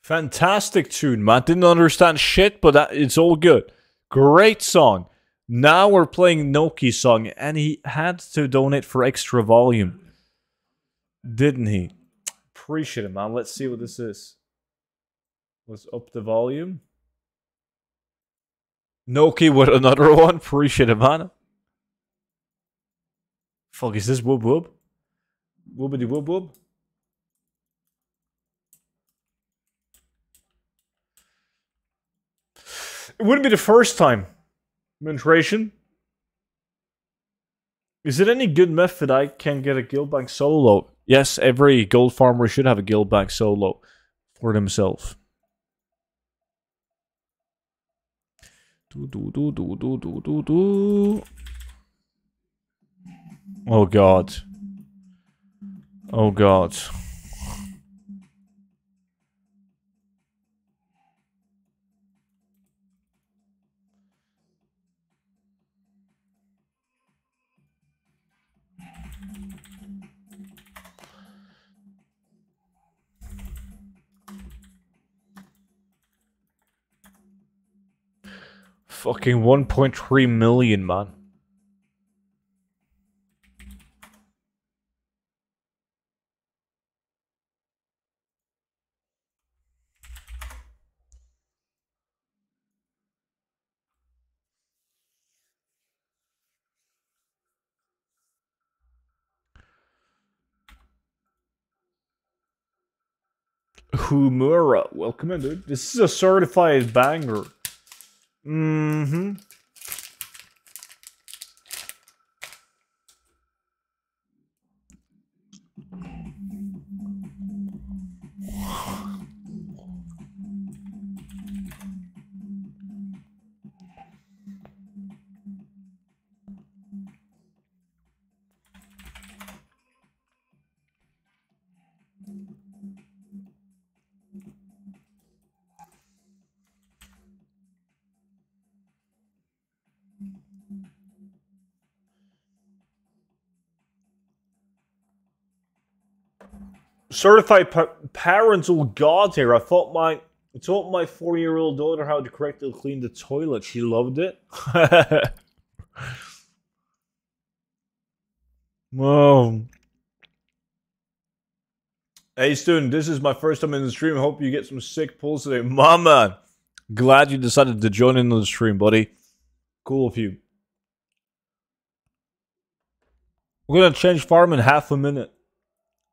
Fantastic tune, man. Didn't understand shit, but it's all good. Great song. Now we're playing Noki's song, and he had to donate for extra volume. Didn't he? Appreciate it, man. Let's see what this is. Let's up the volume. Noki with another one. Appreciate it, man. Fuck, is this whoop whoop? Whoopity whoop whoop? It wouldn't be the first time. Menturation. Is it any good method I can get a guild bank solo? Yes, every gold farmer should have a guild bank solo for themselves. Oh god. Oh god. Fucking 1.3 million, man. Humura, welcome in, dude. This is a certified banger. Certified parental god here. I taught my 4-year-old daughter how to correctly clean the toilet. She loved it. Whoa. Hey, student, this is my first time in the stream. Hope you get some sick pulls today. Mama, glad you decided to join in on the stream, buddy. Cool of you. We're going to change farm in half a minute.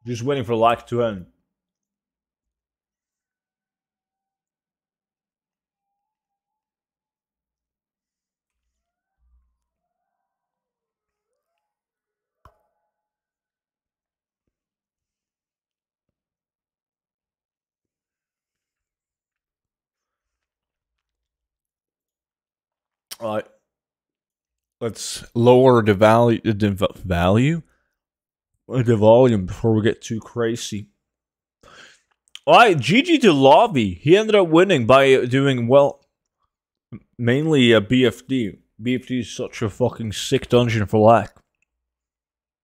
Just waiting for like to end. All right. Let's lower the value. The volume before we get too crazy. Alright, GG to Lobby. He ended up winning by doing, well, mainly a BFD. BFD is such a fucking sick dungeon for lack.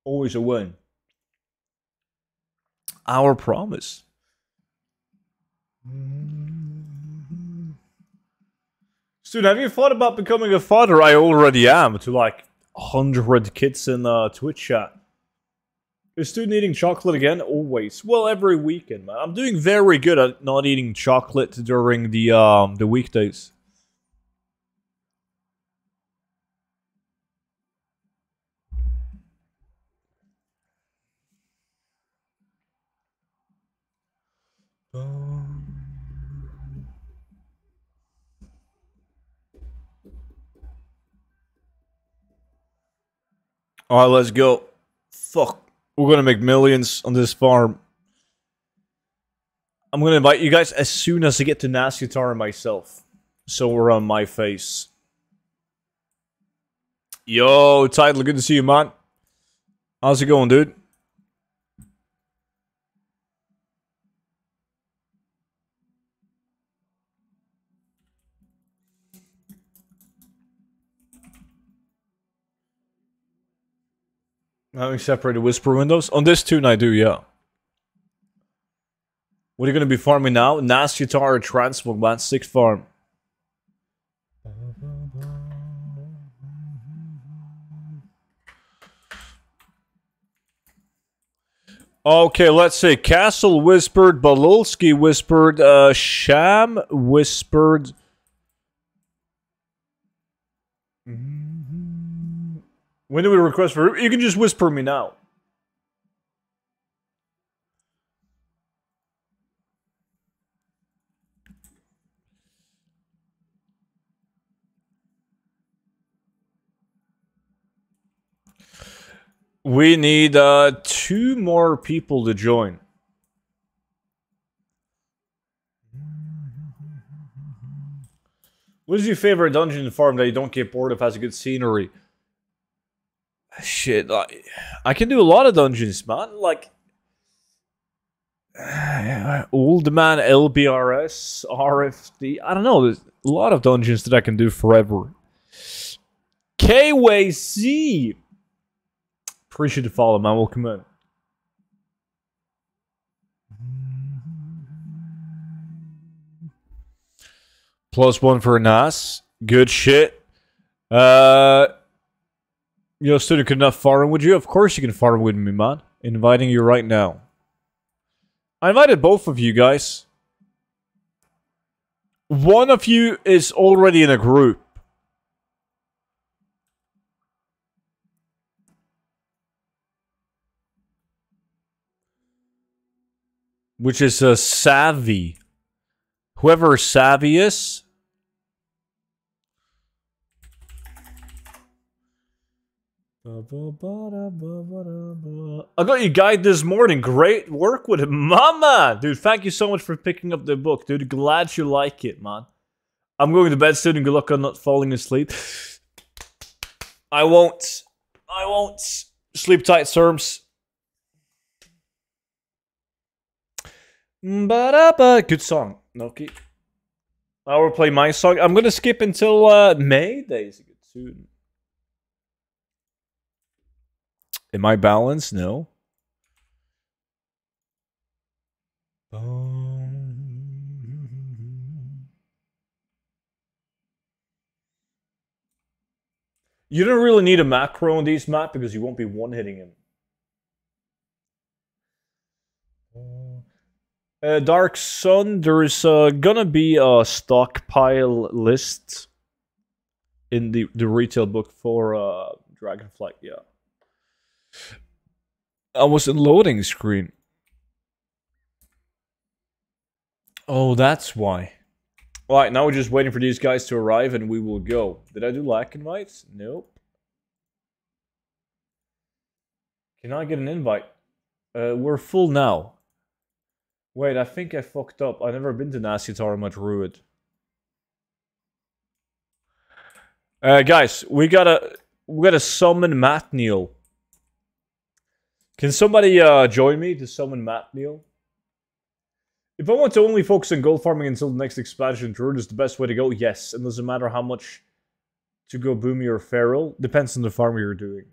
Always a win. our promise. Stu, have you thought about becoming a father? I already am, to like 100 kids in Twitch chat. Is Stu eating chocolate again? Always. Well, every weekend, man. I'm doing very good at not eating chocolate during the weekdays. Alright, let's go. Fuck. We're gonna make millions on this farm. I'm gonna invite you guys as soon as I get to Nazjatar and myself. So we're on my face. Yo, Tidal, good to see you, man. How's it going, dude? Having separated whisper windows? On this tune I do, yeah. What are you gonna be farming now? Nazjatar or Transmog, man, sixth farm. Okay, let's see. Castle whispered, Balolsky whispered, Sham whispered. When do we request for... You can just whisper me now. We need 2 more people to join. What is your favorite dungeon and farm that you don't get bored of, has a good scenery? Shit, I can do a lot of dungeons, man. Like Old Man, LBRS, RFD. I don't know. There's a lot of dungeons that I can do forever. KYC. Appreciate the follow, man. Welcome in. +1 for Nas. Good shit. Yo, student, could not farm with you? Of course you can farm with me, man. Inviting you right now. I invited both of you guys. One of you is already in a group. Which is a Savvy. Whoever Savvy is... I got you guide this morning. Great work with it. Mama! Dude, thank you so much for picking up the book, dude. Glad you like it, man. I'm going to bed soon and good luck on not falling asleep. I won't. I won't. Sleep tight, Serms. Good song, Noki. I will play my song. I'm going to skip until May. That is a good tune. Am I balanced? No. You don't really need a macro on these maps because you won't be one-hitting him. Dark Sun, there is gonna be a stockpile list in the retail book for Dragonflight, yeah. I was in loading screen. Oh, that's why. Alright, now we're just waiting for these guys to arrive and we will go. Did I do lack invites? Nope. Can I get an invite? We're full now. Wait, I think I fucked up. I've never been to Nazjatar in my druid. Guys, we gotta summon Mathniel. Can somebody join me to summon Mathniel? If I want to only focus on gold farming until the next expansion, Druid is the best way to go. Yes, and doesn't matter how much to go boomy or feral. Depends on the farm you're doing.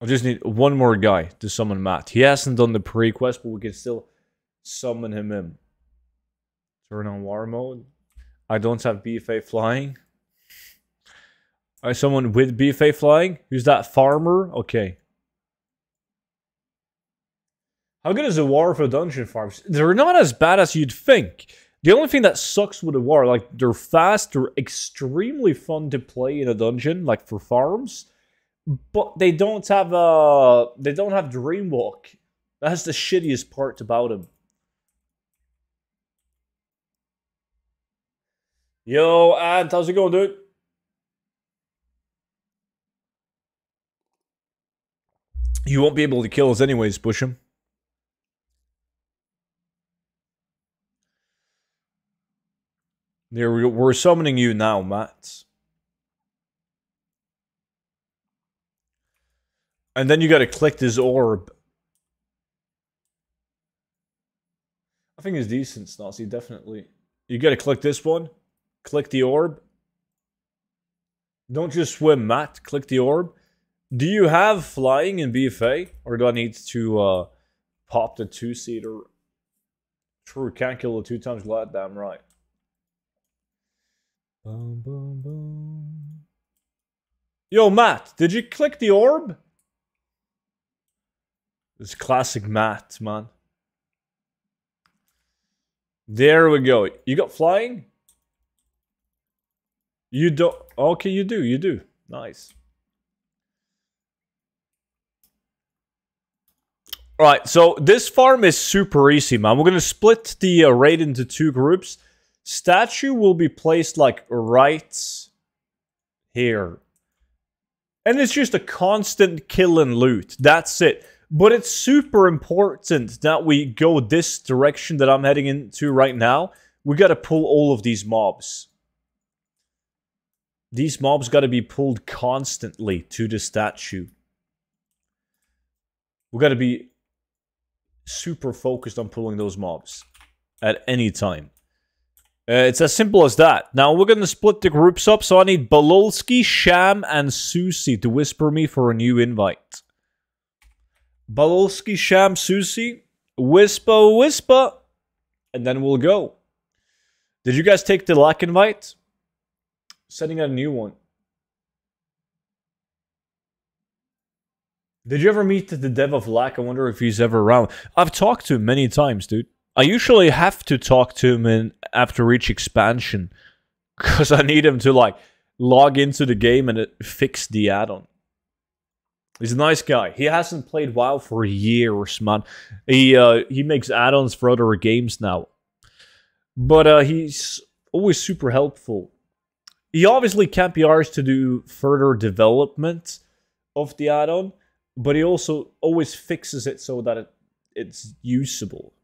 I just need one more guy to summon Matt. He hasn't done the pre-quest, but we can still summon him in. Turn on war mode. I don't have BFA flying. I have someone with BFA flying. Who's that farmer? Okay. How good is the war for dungeon farms? They're not as bad as you'd think. The only thing that sucks with the war, like, they're fast, they're extremely fun to play in a dungeon, like for farms, but they don't have Dreamwalk. That's the shittiest part about them. Yo, Ant, how's it going, dude? You won't be able to kill us anyways, Busham. There we go. We're summoning you now, Matt. And then you gotta click this orb. I think it's decent, Snazzy, definitely. You gotta click this one. Click the orb. Don't just swim, Matt. Click the orb. Do you have flying in BFA? Or do I need to pop the two-seater? True, can't kill the two times glad, damn right. Boom, boom, boom. Yo, Matt, did you click the orb? It's classic Matt, man. There we go. You got flying? You don't... Okay, you do, you do. Nice. Alright, so this farm is super easy, man. We're going to split the raid into two groups. Statue will be placed like right here. And it's just a constant kill and loot. That's it. But it's super important that we go this direction that I'm heading into right now. We gotta pull all of these mobs. These mobs gotta be pulled constantly to the statue. We gotta be super focused on pulling those mobs at any time. It's as simple as that. Now, we're going to split the groups up, so I need Balolsky, Sham, and Susie to whisper me for a new invite. Balolsky, Sham, Susie, whisper, whisper, and then we'll go. Did you guys take the lack invite? Setting out a new one. Did you ever meet the dev of lack? I wonder if he's ever around. I've talked to him many times, dude. I usually have to talk to him after each expansion because I need him to like log into the game and fix the add-on. He's a nice guy. He hasn't played WoW for years, man. He makes add-ons for other games now, but he's always super helpful. He obviously can't be arsed to do further development of the add-on, but he also always fixes it so that it's usable.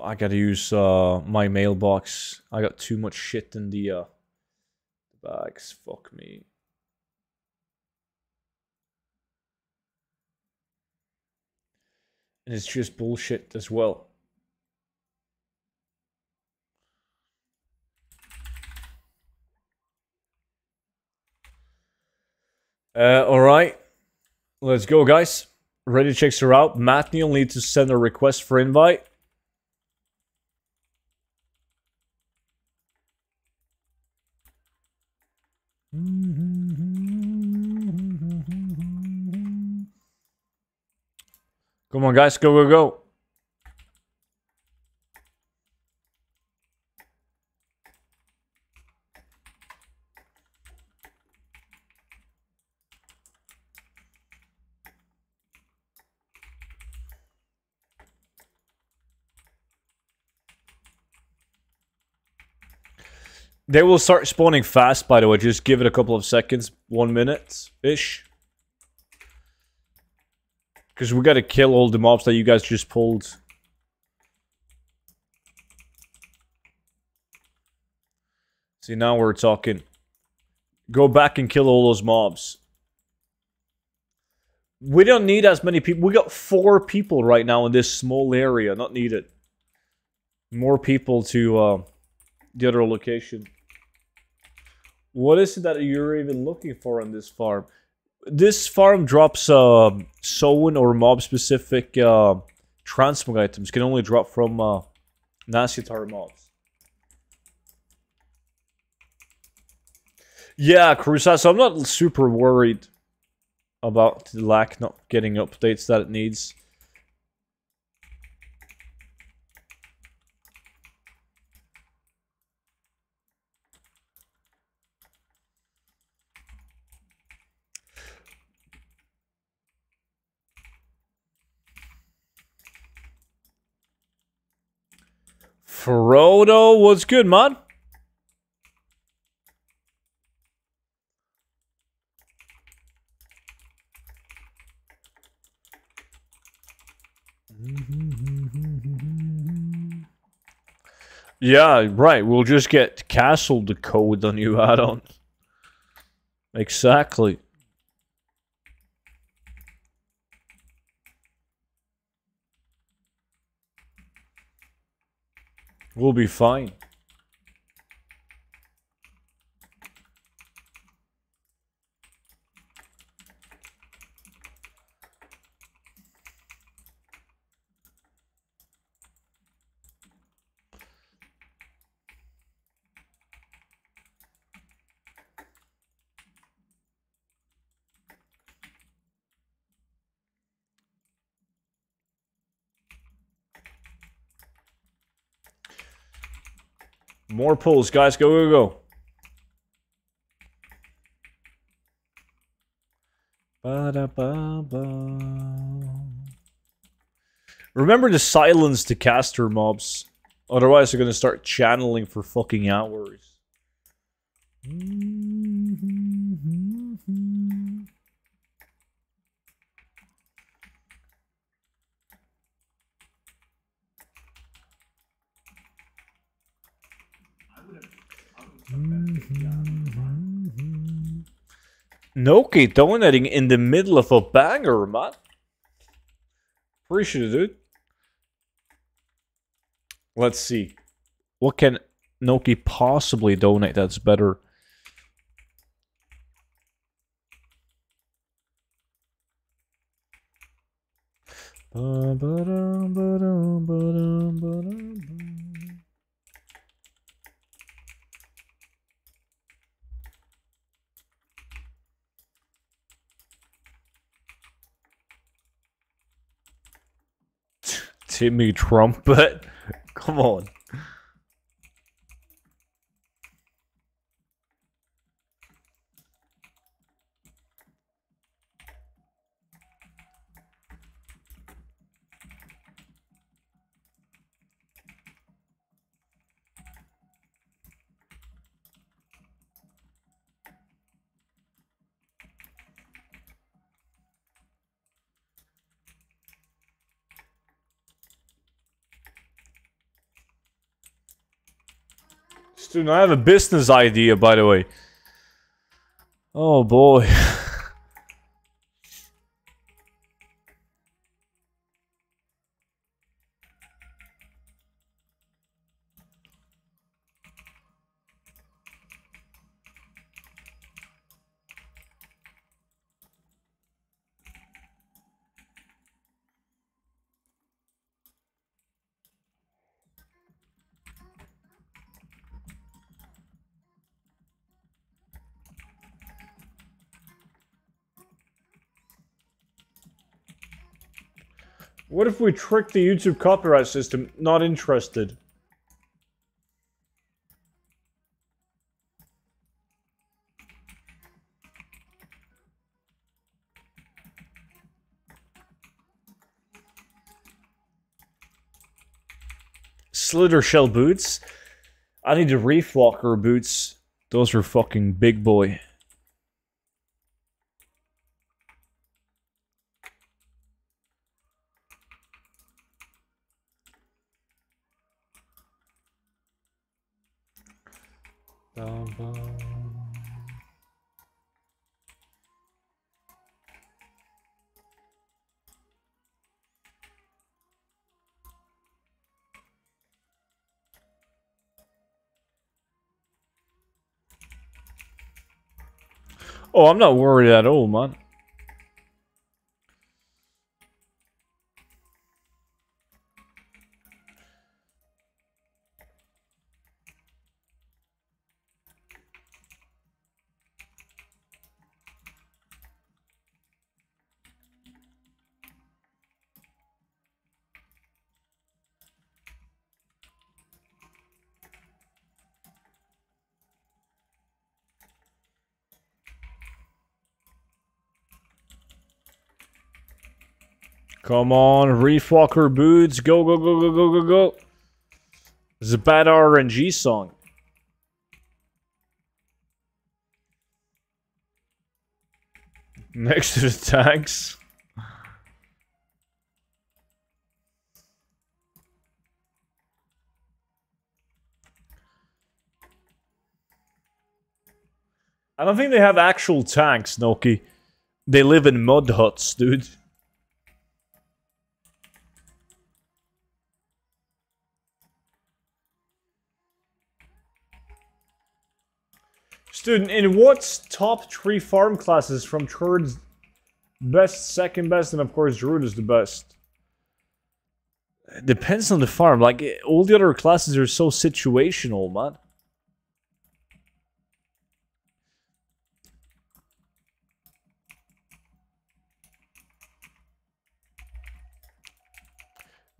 I gotta use my mailbox. I got too much shit in the bags. Fuck me. And it's just bullshit as well. Alright. Let's go, guys. Ready checks her out. Mathniel needs to send a request for invite. Come on, guys, go, go, go. They will start spawning fast, by the way. Just give it a couple of seconds, 1 minute-ish. Because we got to kill all the mobs that you guys just pulled. See, now we're talking. Go back and kill all those mobs. We don't need as many people. We got 4 people right now in this small area. Not needed. More people to the other location. What is it that you're even looking for on this farm? This farm drops Sowen or mob-specific transmog items. Can only drop from Nazjatar mobs. Yeah, Crusade, so I'm not super worried about the lack not getting updates that it needs. Frodo, what's good, man? Yeah, right. We'll just get Castle to code on you add-on. Exactly. We'll be fine. More pulls, guys. Go, go, go. Ba-da-ba-ba. Remember to silence the caster mobs. Otherwise, they're going to start channeling for fucking hours. Noki donating in the middle of a banger, man. Appreciate it, dude. Let's see. What can Noki possibly donate that's better? Timmy Trumpet. Come on. Dude, I have a business idea, by the way. Oh boy. What if we trick the YouTube copyright system? Not interested. Slither shell boots? I need the reef locker boots. Those are fucking big boy. Oh, I'm not worried at all, man. Come on, Reefwalker boots, go, go, go, go, go, go, go. This is a bad RNG song. Next to the tanks. I don't think they have actual tanks, Noki. They live in mud huts, dude. Student, in what's top 3 farm classes from third best, second best, and of course Druid is the best? It depends on the farm. Like, all the other classes are so situational, man.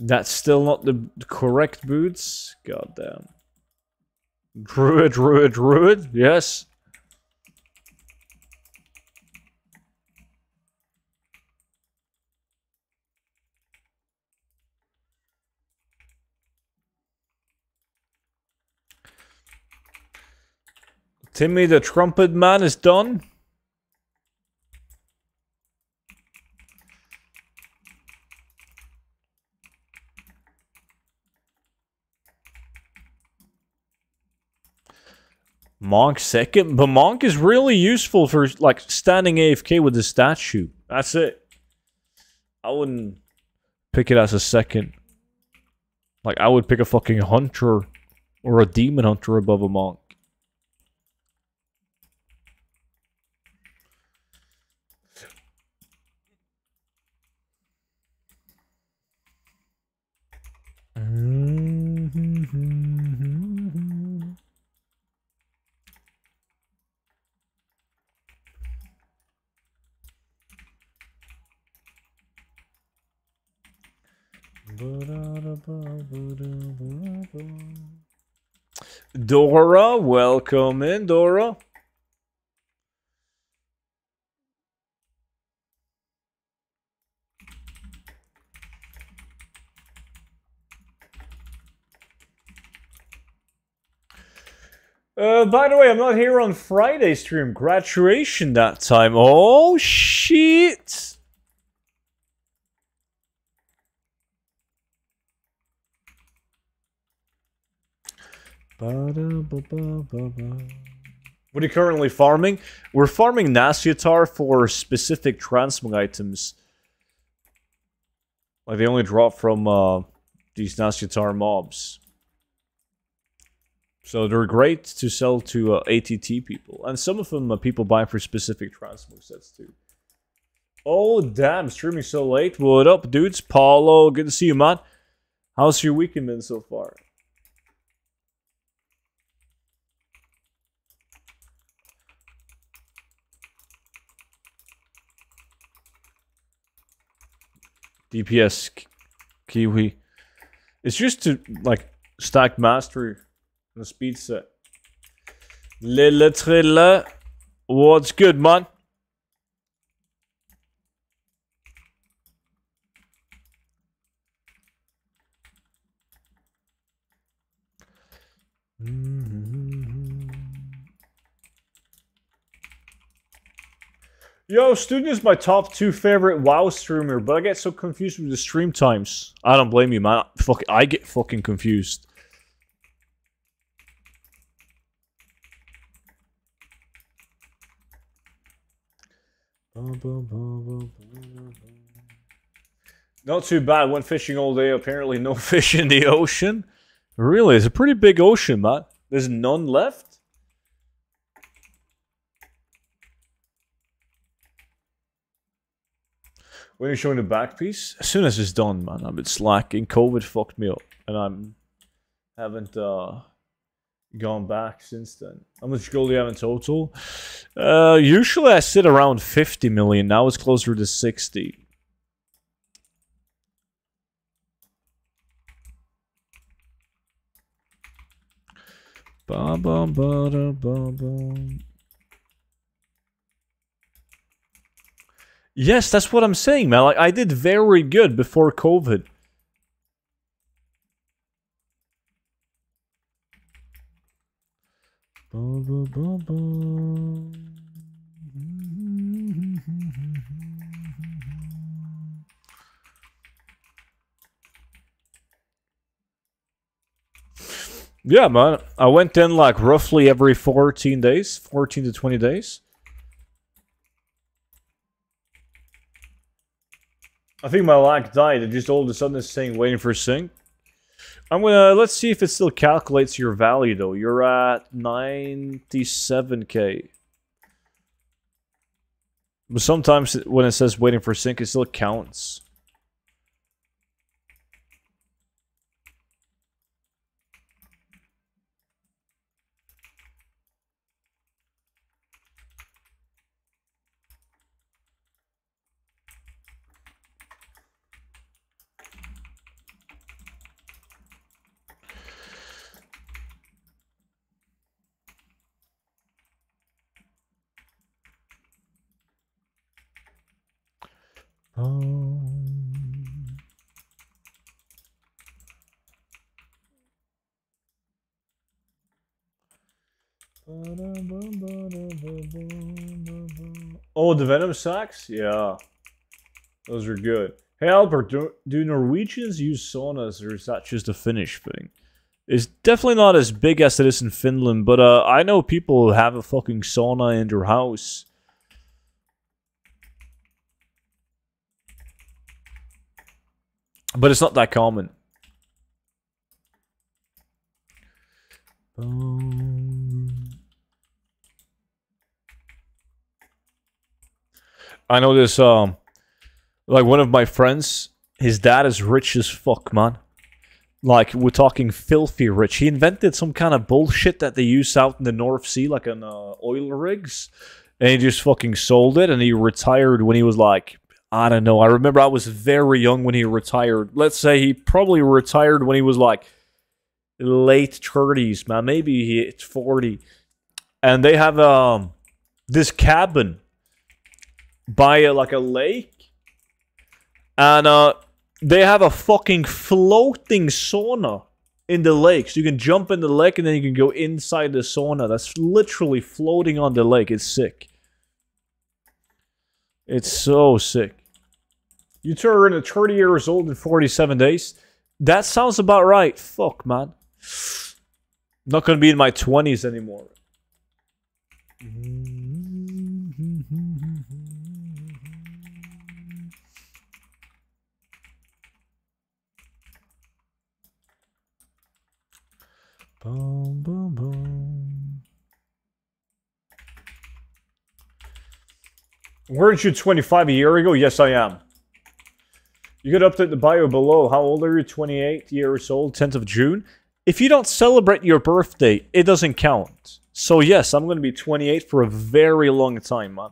That's still not the correct boots. Goddamn. Druid, Druid, Druid, yes. Timmy the Trumpet Man is done. Monk second, but Monk is really useful for like standing AFK with the statue. That's it. I wouldn't pick it as a second. Like, I would pick a fucking hunter or a demon hunter above a monk. Dora, welcome in, Dora. By the way, I'm not here on Friday stream. Graduation that time. Oh, shit. What are you currently farming? We're farming Nazjatar for specific transmog items. Like, they only drop from these Nazjatar mobs. So they're great to sell to ATT people. And some of them people buy for specific transmog sets too. Oh, damn, streaming so late. What up, dudes? Paulo, good to see you, man. How's your weekend been so far? DPS Kiwi. It's just to like stack mastery and a speed set. Lille Trille. What's good, man? Yo, Student is my top 2 favorite WoW streamer, but I get so confused with the stream times. I don't blame you, man. Fuck, I get fucking confused. Not too bad. Went fishing all day. Apparently no fish in the ocean. Really, it's a pretty big ocean, man. There's none left? When you're showing the back piece, as soon as it's done, man, I've been slacking. COVID fucked me up, and I haven't gone back since then. How much gold do you have in total? Usually I sit around 50 million. Now it's closer to 60. Bum, bum, bada, bum, bum. Yes, that's what I'm saying, man. Like, I did very good before COVID. Bum, bum, bum, bum. Yeah, man. I went in like roughly every 14 days, 14 to 20 days. I think my lag died. It just all of a sudden is saying waiting for sync. I'm gonna, let's see if it still calculates your value though. You're at 97k. But sometimes when it says waiting for sync, it still counts. Oh, the venom sacks? Yeah. Those are good. Hey, Albert, do Norwegians use saunas, or is that just a Finnish thing? It's definitely not as big as it is in Finland, but I know people who have a fucking sauna in their house. But it's not that common. I know this, like one of my friends, his dad is rich as fuck, man. Like, we're talking filthy rich. He invented some kind of bullshit that they use out in the North Sea, like on oil rigs. And he just fucking sold it, and he retired when he was like, I don't know. I remember I was very young when he retired. Let's say he probably retired when he was like late 30s, man. Maybe he hit 40. And they have this cabin by like a lake. And they have a fucking floating sauna in the lake. So you can jump in the lake and then you can go inside the sauna. That's literally floating on the lake. It's sick. It's so sick. You turn at 30 years old in 47 days. That sounds about right. Fuck, man. I'm not going to be in my 20s anymore. Boom, boom, boom. Weren't you 25 a year ago? Yes, I am. You could update the bio below. How old are you? 28 years old, 10th of June. If you don't celebrate your birthday, it doesn't count. So yes, I'm going to be 28 for a very long time, man.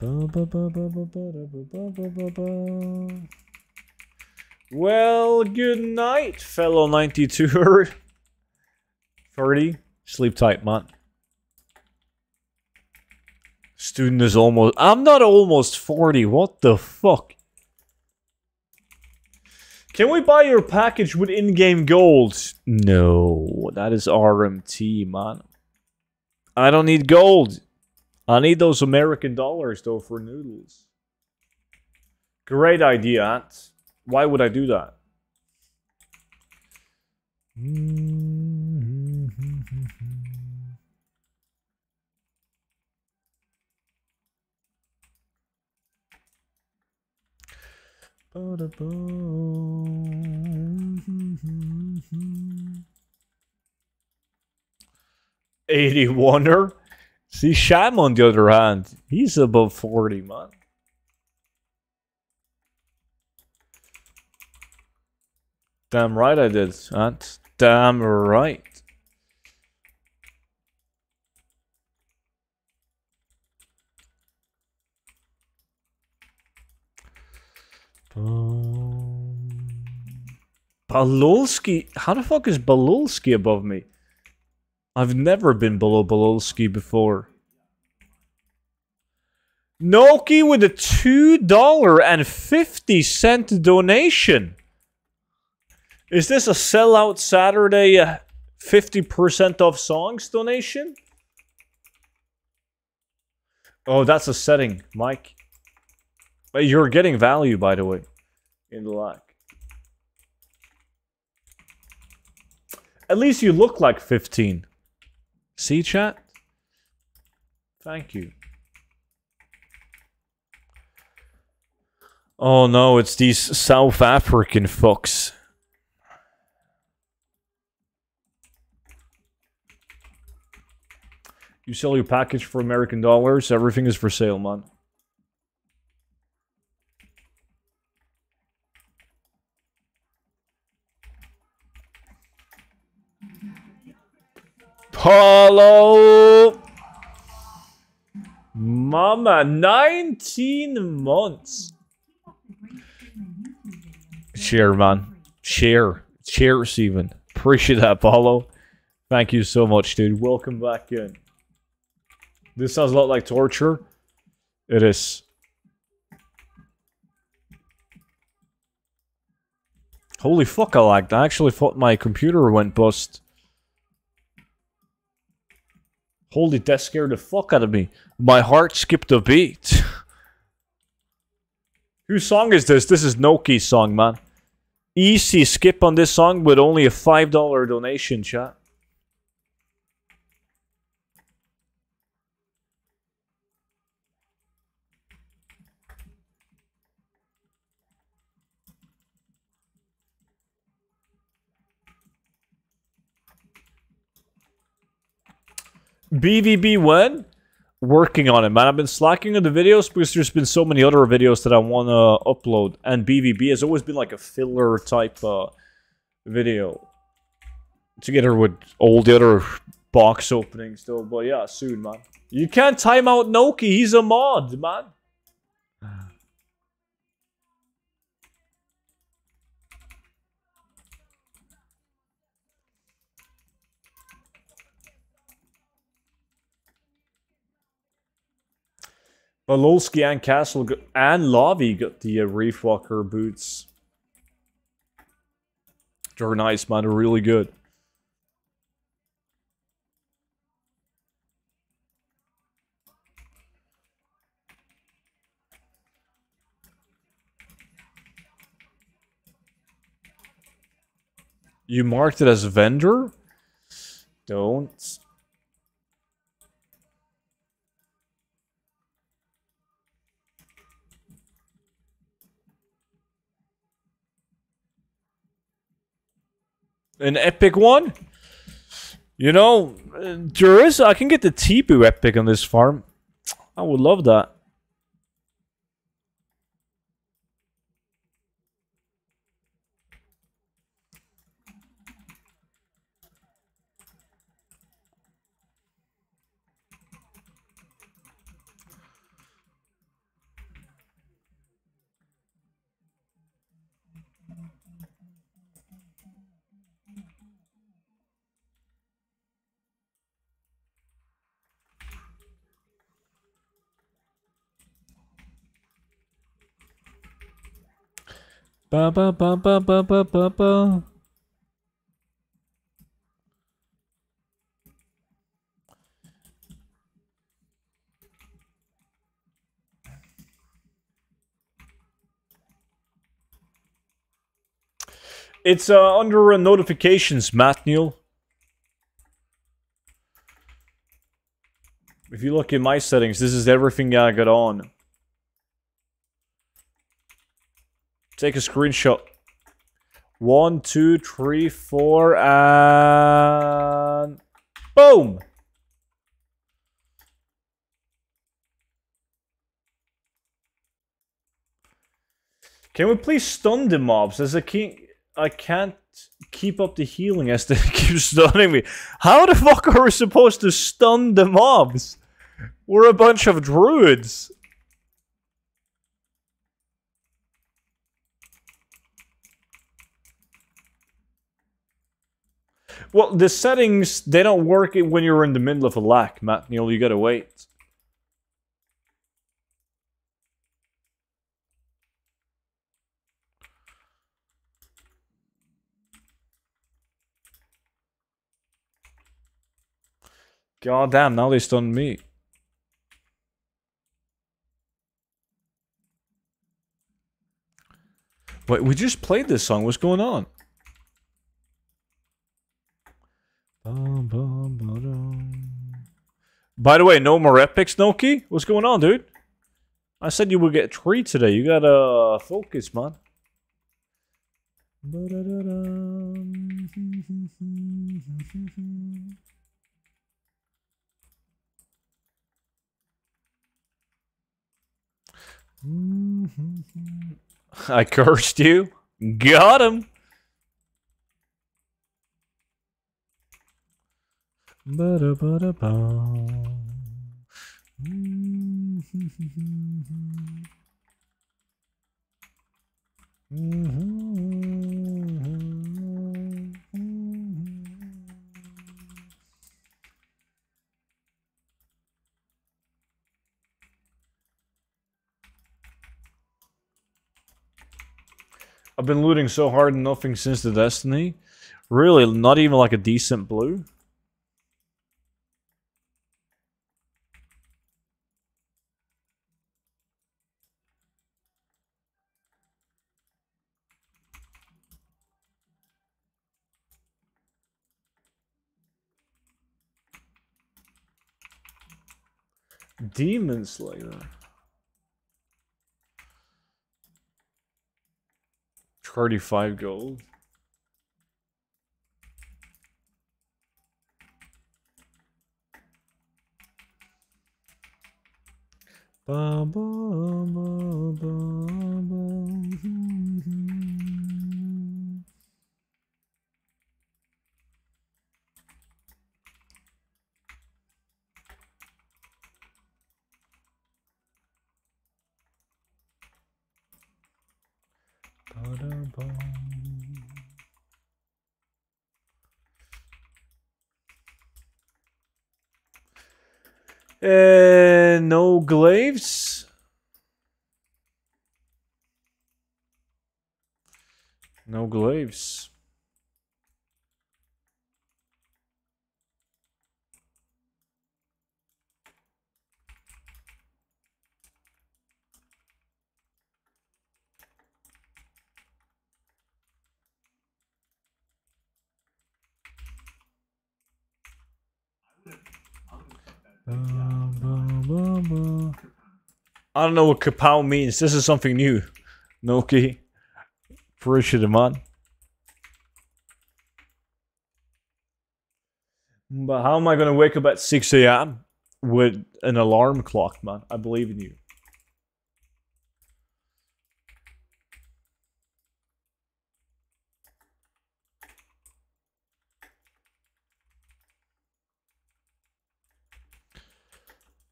Well, good night, fellow 92er. 30. Sleep tight, man. Student is almost... I'm not almost 40. What the fuck? Can we buy your package with in-game gold? No. That is RMT, man. I don't need gold. I need those American dollars, though, for noodles. Great idea, Ant. Why would I do that? $81er? See, Sham, on the other hand, he's above 40, man. Damn right I did. That's damn right. Balolsky? How the fuck is Balolsky above me? I've never been below Balolsky before. Noki with a $2.50 donation. Is this a sellout Saturday 50% off songs donation? Oh, that's a setting, Mike. But you're getting value, by the way, in the like. At least you look like 15. See, chat? Thank you. Oh no, it's these South African fucks. You sell your package for American dollars, everything is for sale, man. Hello, mama, 19 months. Cheer, man. Cheer. Cheers, even. Appreciate that, Paulo. Thank you so much, dude. Welcome back in. This sounds a lot like torture. It is. Holy fuck, I lagged. I actually thought my computer went bust. Holy, that scared the fuck out of me. My heart skipped a beat. Whose song is this? This is Noki's song, man. Easy skip on this song with only a $5 donation, chat. BVB when? Working on it, man. I've been slacking on the videos because there's been so many other videos that I want to upload. And BVB has always been like a filler type video. Together with all the other box openings still. But yeah, soon, man. You can't time out Noki. He's a mod, man. Balolsky and Castle and Lavi got the Reefwalker boots. They're nice, man. They're really good. You marked it as vendor? Don't. An epic one? You know, there is, I can get the Tipu epic on this farm. I would love that. Ba ba ba ba ba ba ba ba. It's under notifications, Mathniel. If you look in my settings, this is everything I got on. Take a screenshot. 1, 2, 3, 4, and boom! Can we please stun the mobs? As a king, I can't keep up the healing as they keep stunning me. How the fuck are we supposed to stun the mobs? We're a bunch of druids. Well, the settings, they don't work when you're in the middle of a lack, Mathniel, you gotta wait. God damn, now they stunned me. Wait, we just played this song, what's going on? By the way, no more epics, Noki? What's going on, dude? I said you would get 3 today, you gotta focus, man. I cursed you. Got him. I've been looting so hard and nothing since the Destiny. Really, not even like a decent blue. Demon Slayer. 35 gold. Ba, ba, ba, ba, ba. No glaives. No glaives. I don't know what kapow means. This is something new. Noki. Appreciate it, man. But how am I gonna wake up at 6 AM with an alarm clock, man? I believe in you.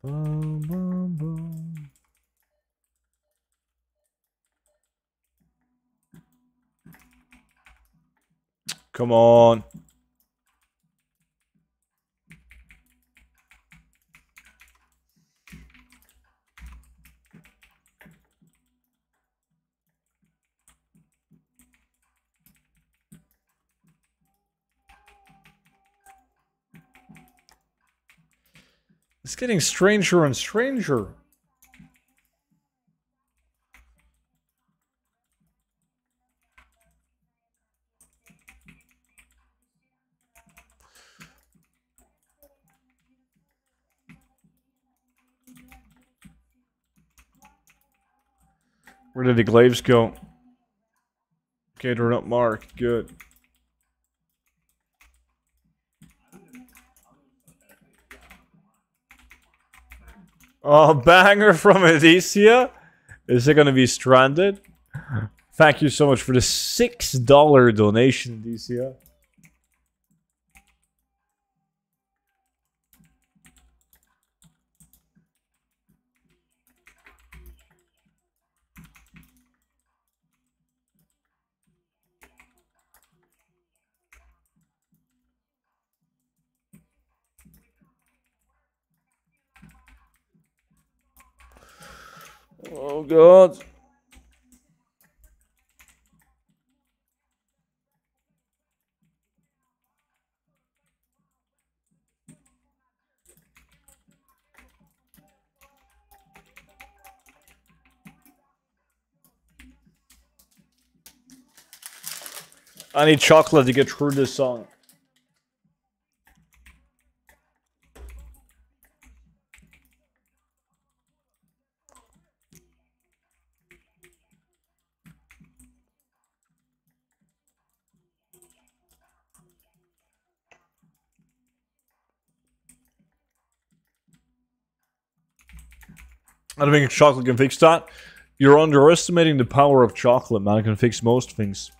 Boom, boom, boom. Come on. It's getting stranger and stranger. Where did the glaives go? Okay, they're not marked. Good. Oh, banger from Edicia? Is it gonna be stranded? Thank you so much for the $6 donation, Edicia. Oh God. I need chocolate to get through this song. I don't think chocolate can fix that. You're underestimating the power of chocolate, man. It can fix most things.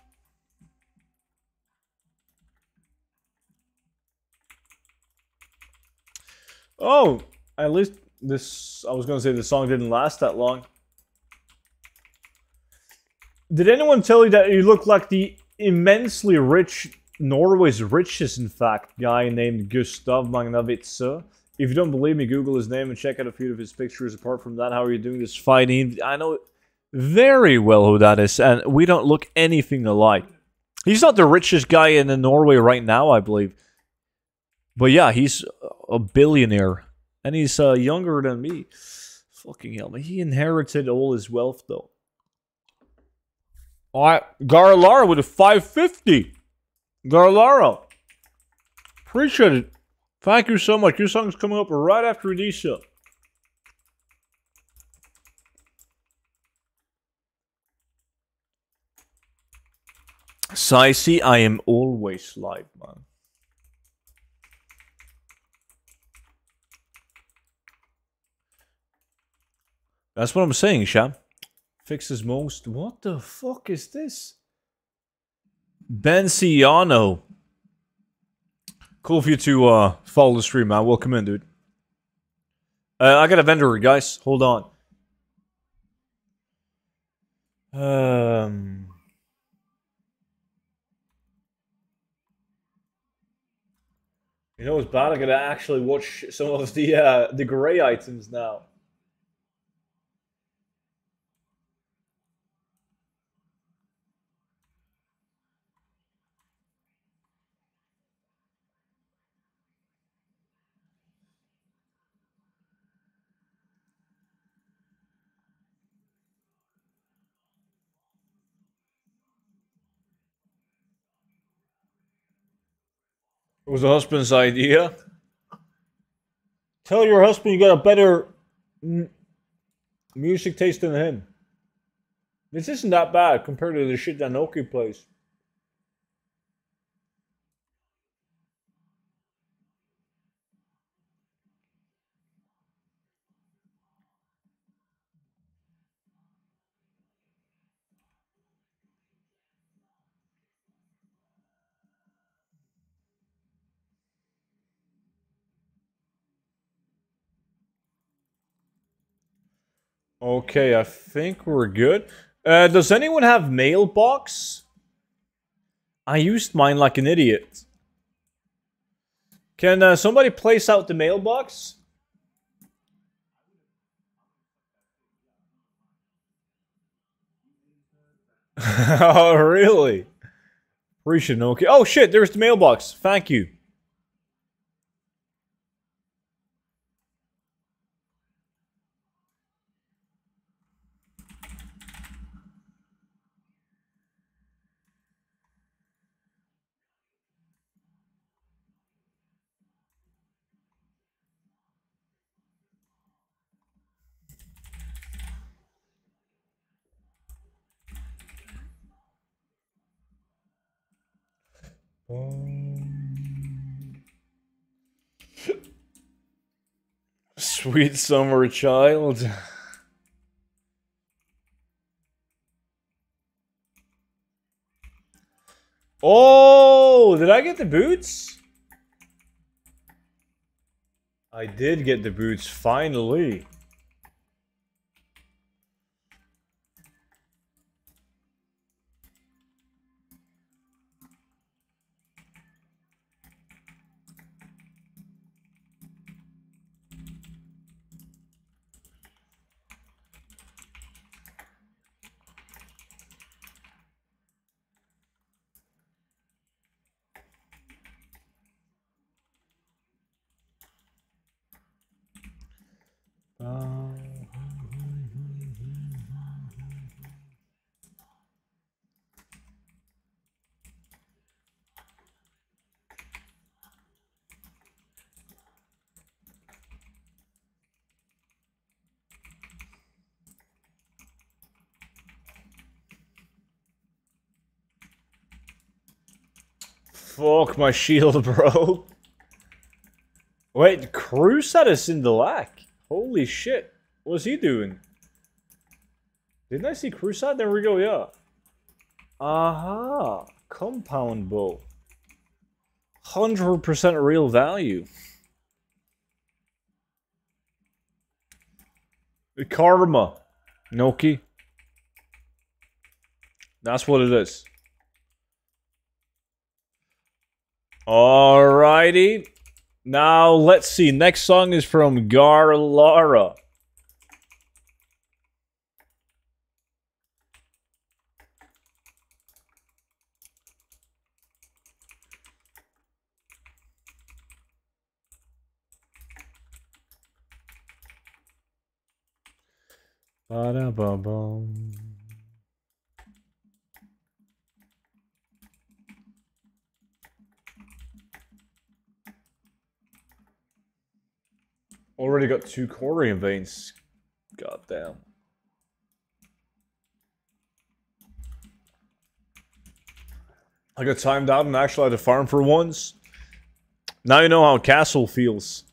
Oh, at least this... I was going to say the song didn't last that long. Did anyone tell you that you look like the immensely rich... Norway's richest, in fact, guy named Gustav Magnavitzø? If you don't believe me, Google his name and check out a few of his pictures. Apart from that, how are you doing this fighting? I know very well who that is, and we don't look anything alike. He's not the richest guy in Norway right now, I believe. But yeah, he's a billionaire, and he's younger than me. Fucking hell, man. He inherited all his wealth, though. All right, Garlara with a 550. Garlara. Appreciate it. Thank you so much. Your song's coming up right after Edicia. Sicey, I am always live, man. That's what I'm saying, Sham. Fixes most. What the fuck is this? Benciano. Cool for you to follow the stream, man. Welcome in, dude. I got a vendor, guys. Hold on. You know what's bad? I gotta actually watch some of the gray items now. It was the husband's idea. Tell your husband you got a better music taste than him. This isn't that bad compared to the shit that Noki plays. Okay, I think we're good. Does anyone have mailbox? I used mine like an idiot. Can somebody place out the mailbox? Oh, really? Appreciate it, okay. Oh, shit, there's the mailbox. Thank you. Sweet summer child. Oh, did I get the boots? I did get the boots, finally. Fuck my shield, bro. Wait, Cruz had us in the lack. Holy shit. What's he doing? Didn't I see Crusade? There we go, yeah. Aha. Compound bow. 100% real value. Karma. Noki. That's what it is. Alrighty. Now, let's see. Next song is from Garlara. Ba-da-ba-bum. Already got 2 Corian veins. Goddamn. I got timed out and actually had to farm for once. Now you know how Castle feels.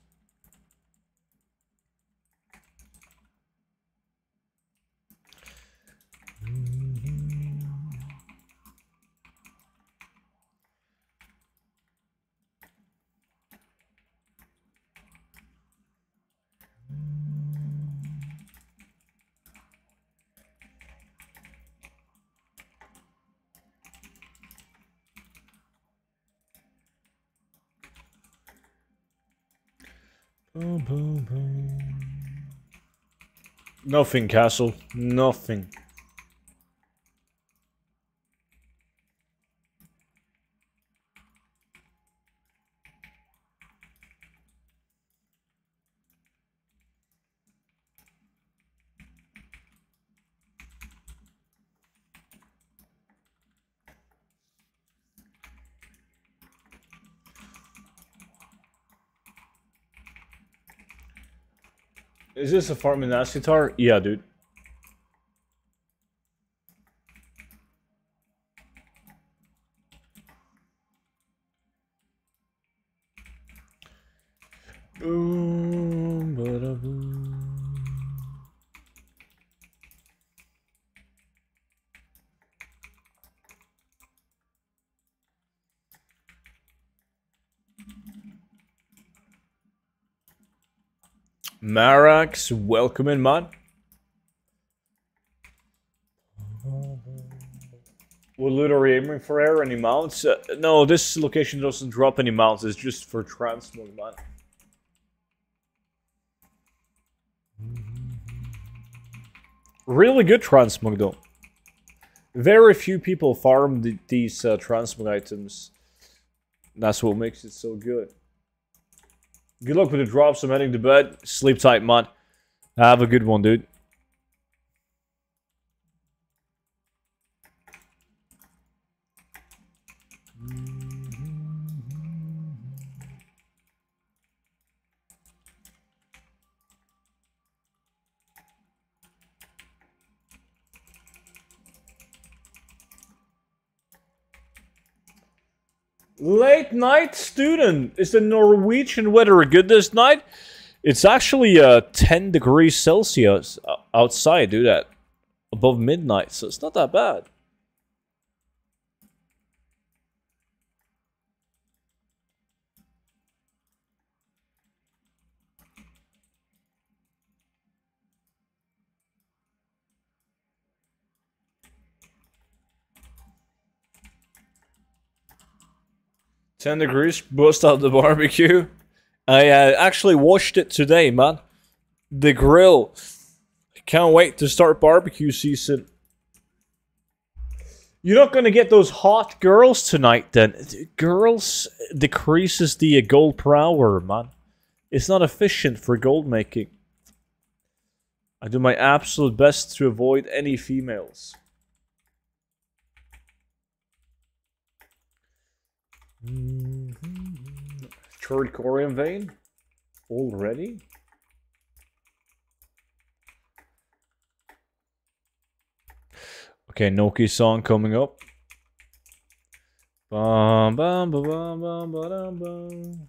Nothing, Castle. Nothing. Is this a farm in Nazjatar? Yeah, dude. Boom, bada boom. Marax, welcome in, man. What loot are we aiming for here? Any mounts? No, this location doesn't drop any mounts. It's just for transmog, man. Really good transmog, though. Very few people farm these transmog items. That's what makes it so good. Good luck with the drops. I'm heading to bed. Sleep tight, man. Have a good one, dude. Late night student. Is the Norwegian weather good this night? It's actually 10 degrees Celsius outside, dude, that above midnight, so it's not that bad. 10 degrees, bust out the barbecue. I actually watched it today, man. The grill. I can't wait to start barbecue season. You're not going to get those hot girls tonight, then. Girls decreases the gold per hour, man. It's not efficient for gold making. I do my absolute best to avoid any females. Third Corian vein already. Okay, Noki song coming up. Bum, bum, bum, bum, bum, bum, bum.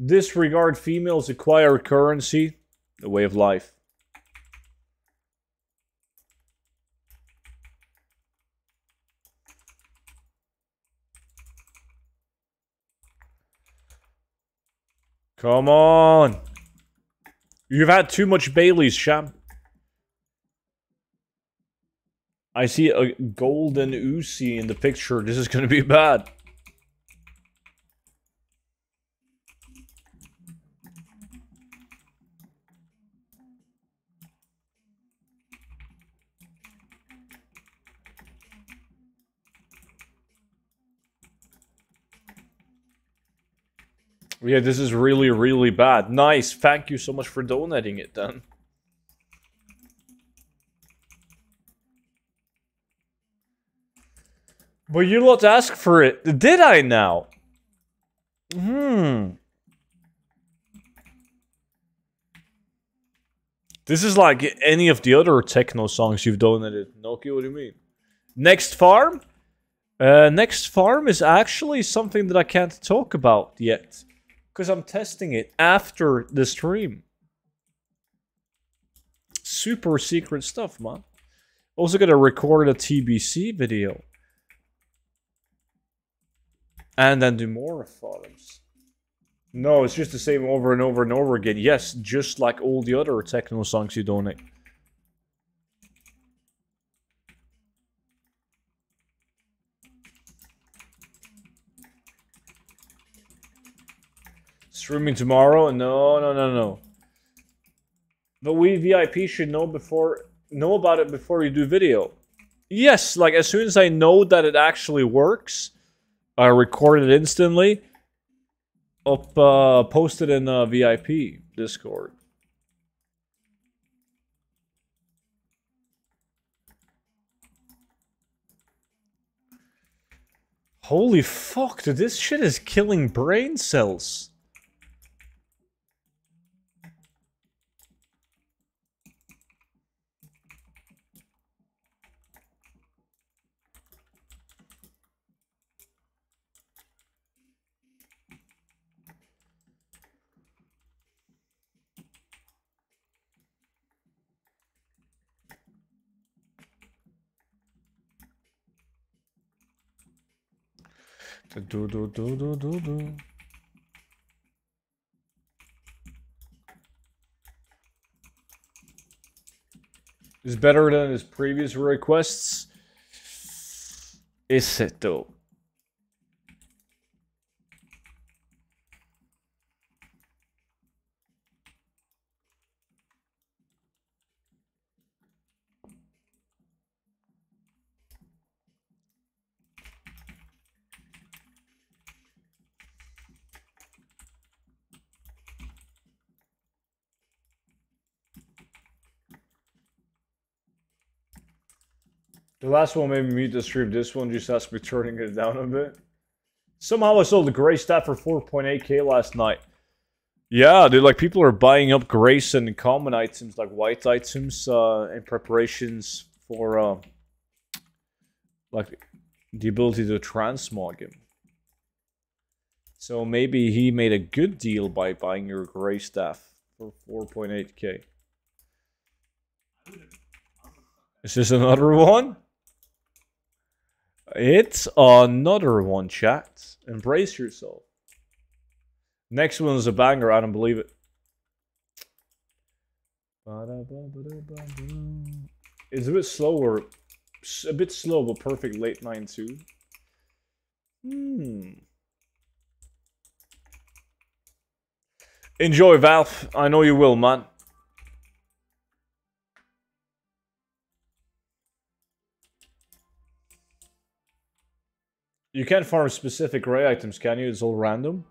Disregard females, acquire currency, the way of life. Come on! You've had too much Baileys, Sham. I see a golden Uzi in the picture. This is gonna be bad. Yeah, this is really, really bad. Nice. Thank you so much for donating it, then. But you lot asked for it. Did I now? This is like any of the other techno songs you've donated. Noki, what do you mean? Next farm? Next farm is actually something that I can't talk about yet. Because I'm testing it after the stream. Super secret stuff, man. Also gonna record a TBC video. And then do more photos. No, it's just the same over and over and over again. Yes, just like all the other techno songs you donate. Streaming tomorrow? No, no, no, no. But we VIP should know about it before you do video. Yes, like as soon as I know that it actually works, I record it instantly, post it in VIP Discord. Holy fuck, dude, this shit is killing brain cells. Do. Is better than his previous requests. Is it though? The last one made me mute the stream. This one just has to be turning it down a bit. Somehow I sold the Grey Staff for 4.8k last night. Yeah, dude, like people are buying up Greys and common items, like white items, in preparations for, like, the ability to transmog him. So maybe he made a good deal by buying your Grey Staff for 4.8k. Is this another one? It's another one, chat. Embrace yourself. Next one is a banger. I don't believe it. It's a bit slower. A bit slow, but perfect late 9-2. Enjoy, Valve. I know you will, man. You can't farm specific rare items, can you? It's all random.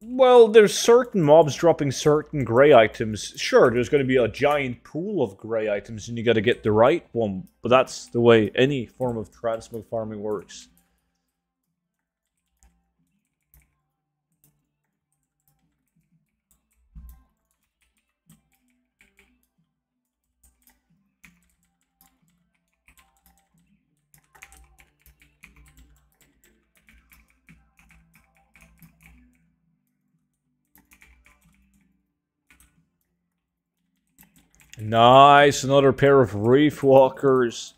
Well, there's certain mobs dropping certain grey items. Sure, there's going to be a giant pool of grey items and you got to get the right one. But that's the way any form of transmog farming works. Nice, another pair of reef walkers.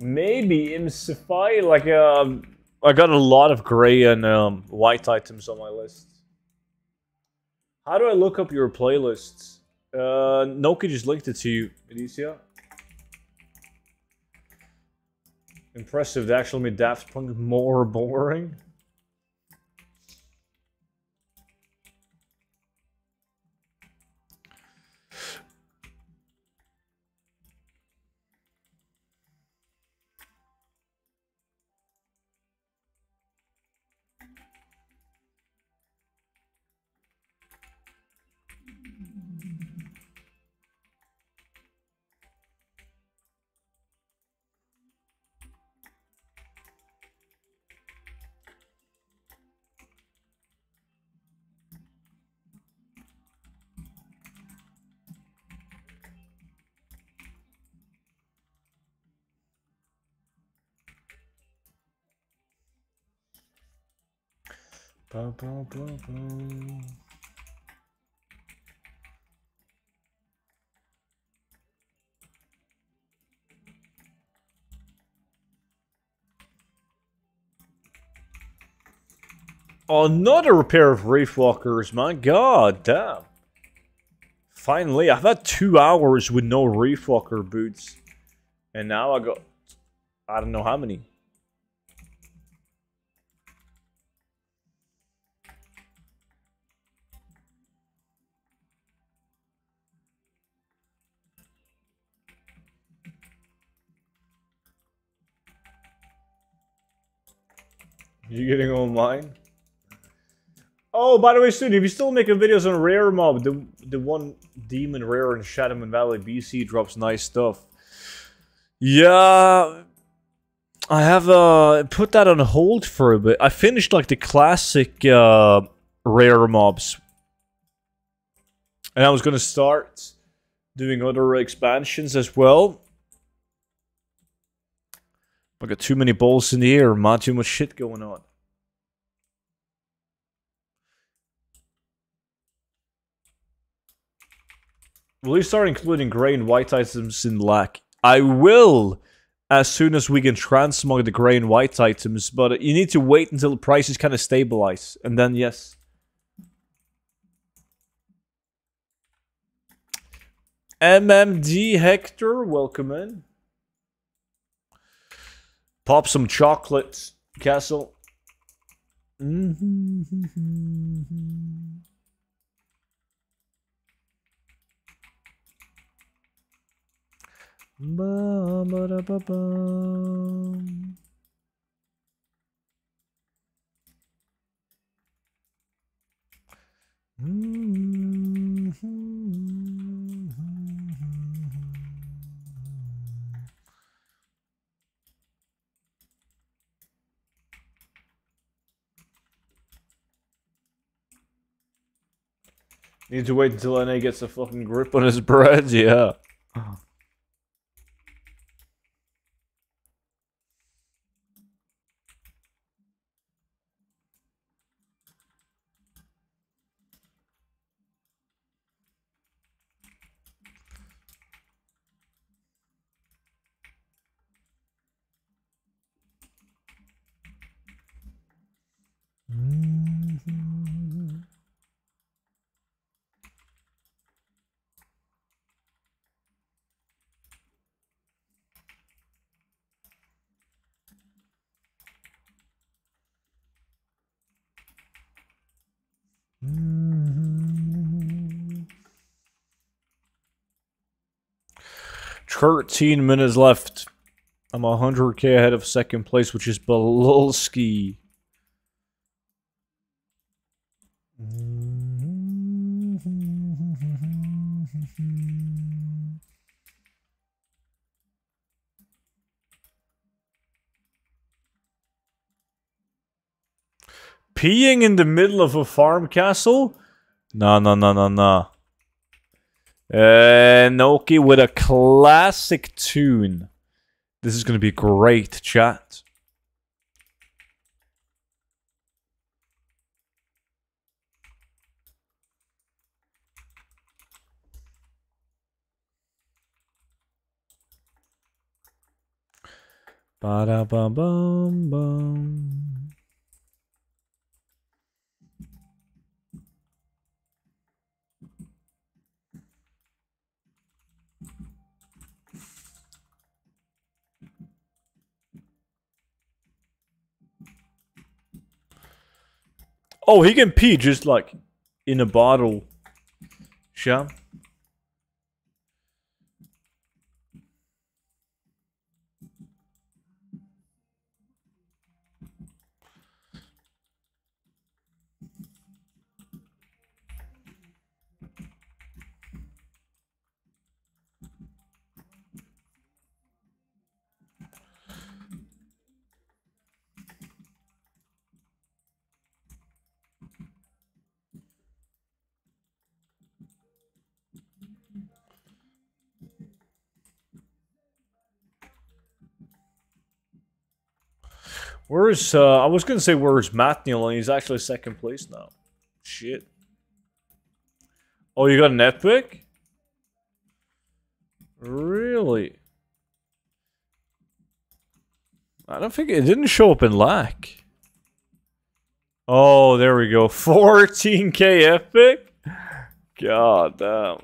Maybe in Safai, like I got a lot of gray and white items on my list. How do I look up your playlists? Noki just linked it to you, Edicia. Impressive, the actual made Daft Punk more boring. Another pair of reef walkers, my god damn. Finally, I've had 2 hours with no reef walker boots. And now I got, I don't know how many. You getting online? Oh, by the way, Stu, if you still making videos on rare mob, the one demon rare in Shadowman Valley BC drops nice stuff. Yeah, I have put that on hold for a bit. I finished like the classic rare mobs, and I was gonna start doing other expansions as well. I got too many balls in the air, man. Too much shit going on. Will you start including grey and white items in LAC? I will, as soon as we can transmog the grey and white items, but you need to wait until the prices kind of stabilize, and then yes. MMD Hector, welcome in. Pop some chocolates, Castle. Need to wait until NA gets a fucking grip on his bread, yeah. 13 minutes left. I'm 100k ahead of second place, which is Balolsky. Peeing in the middle of a farm castle? No, no, no, no, no. Noki with a classic tune. This is going to be great, chat. Ba-da-ba-bum-bum. Oh, he can pee just like in a bottle. Sham. Where is, I was gonna say where is Mathniel, and he's actually second place now. Shit. Oh, you got an epic? Really? I don't think, it didn't show up in lack. Oh, there we go. 14k epic? God damn.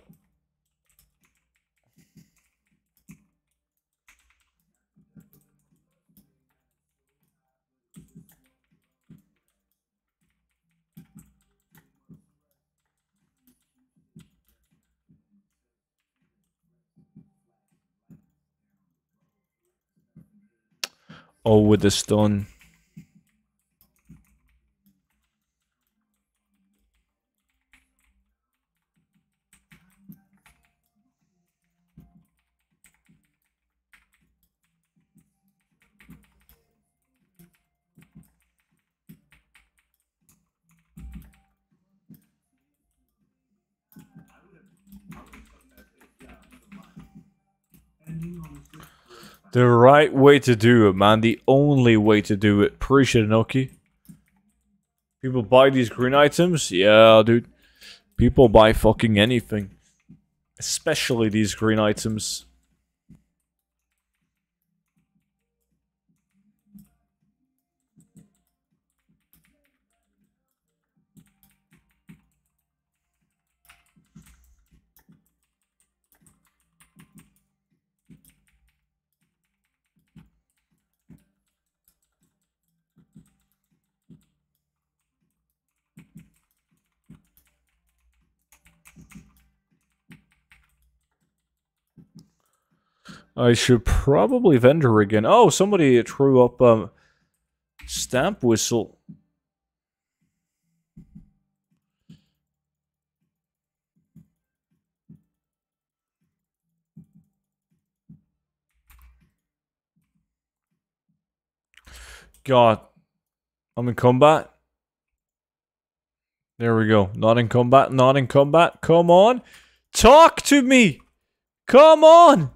Oh, with the stun. The right way to do it, man. The only way to do it. Appreciate it, Noki. People buy these green items? Yeah, dude. People buy fucking anything. Especially these green items. I should probably vendor again. Oh, somebody threw up stamp whistle. God, I'm in combat. There we go. Not in combat, not in combat. Come on. Talk to me. Come on.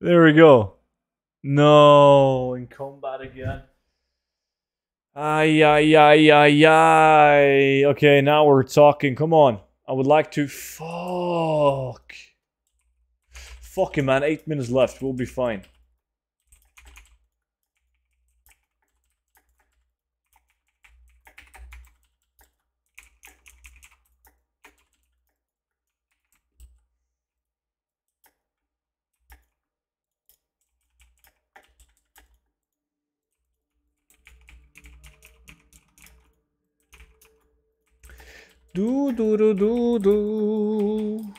There we go. No, in combat again. Ay, ay, ay, ay, ay. Okay, now we're talking. Come on. I would like to... Fuck. Fuck it, man. 8 minutes left. We'll be fine. Do do do do do.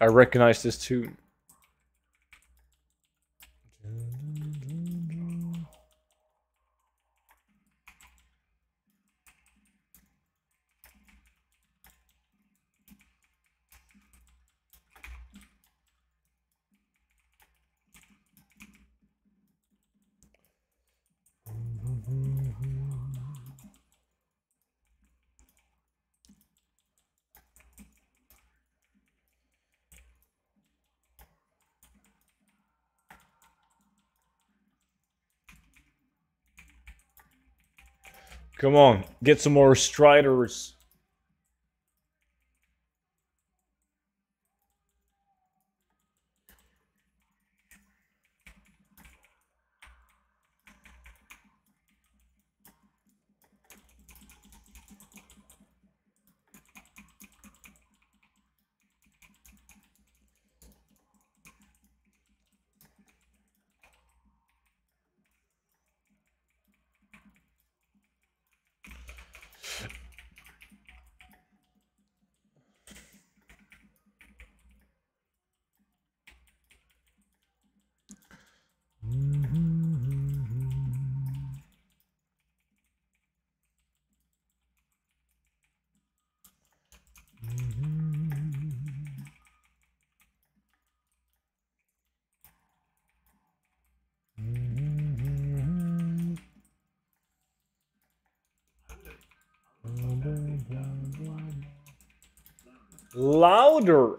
I recognize this tune. Come on, get some more striders. Louder.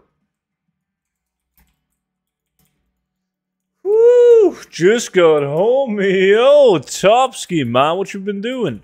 Woo! Just got home. Yo, Topski, man, what you been doing?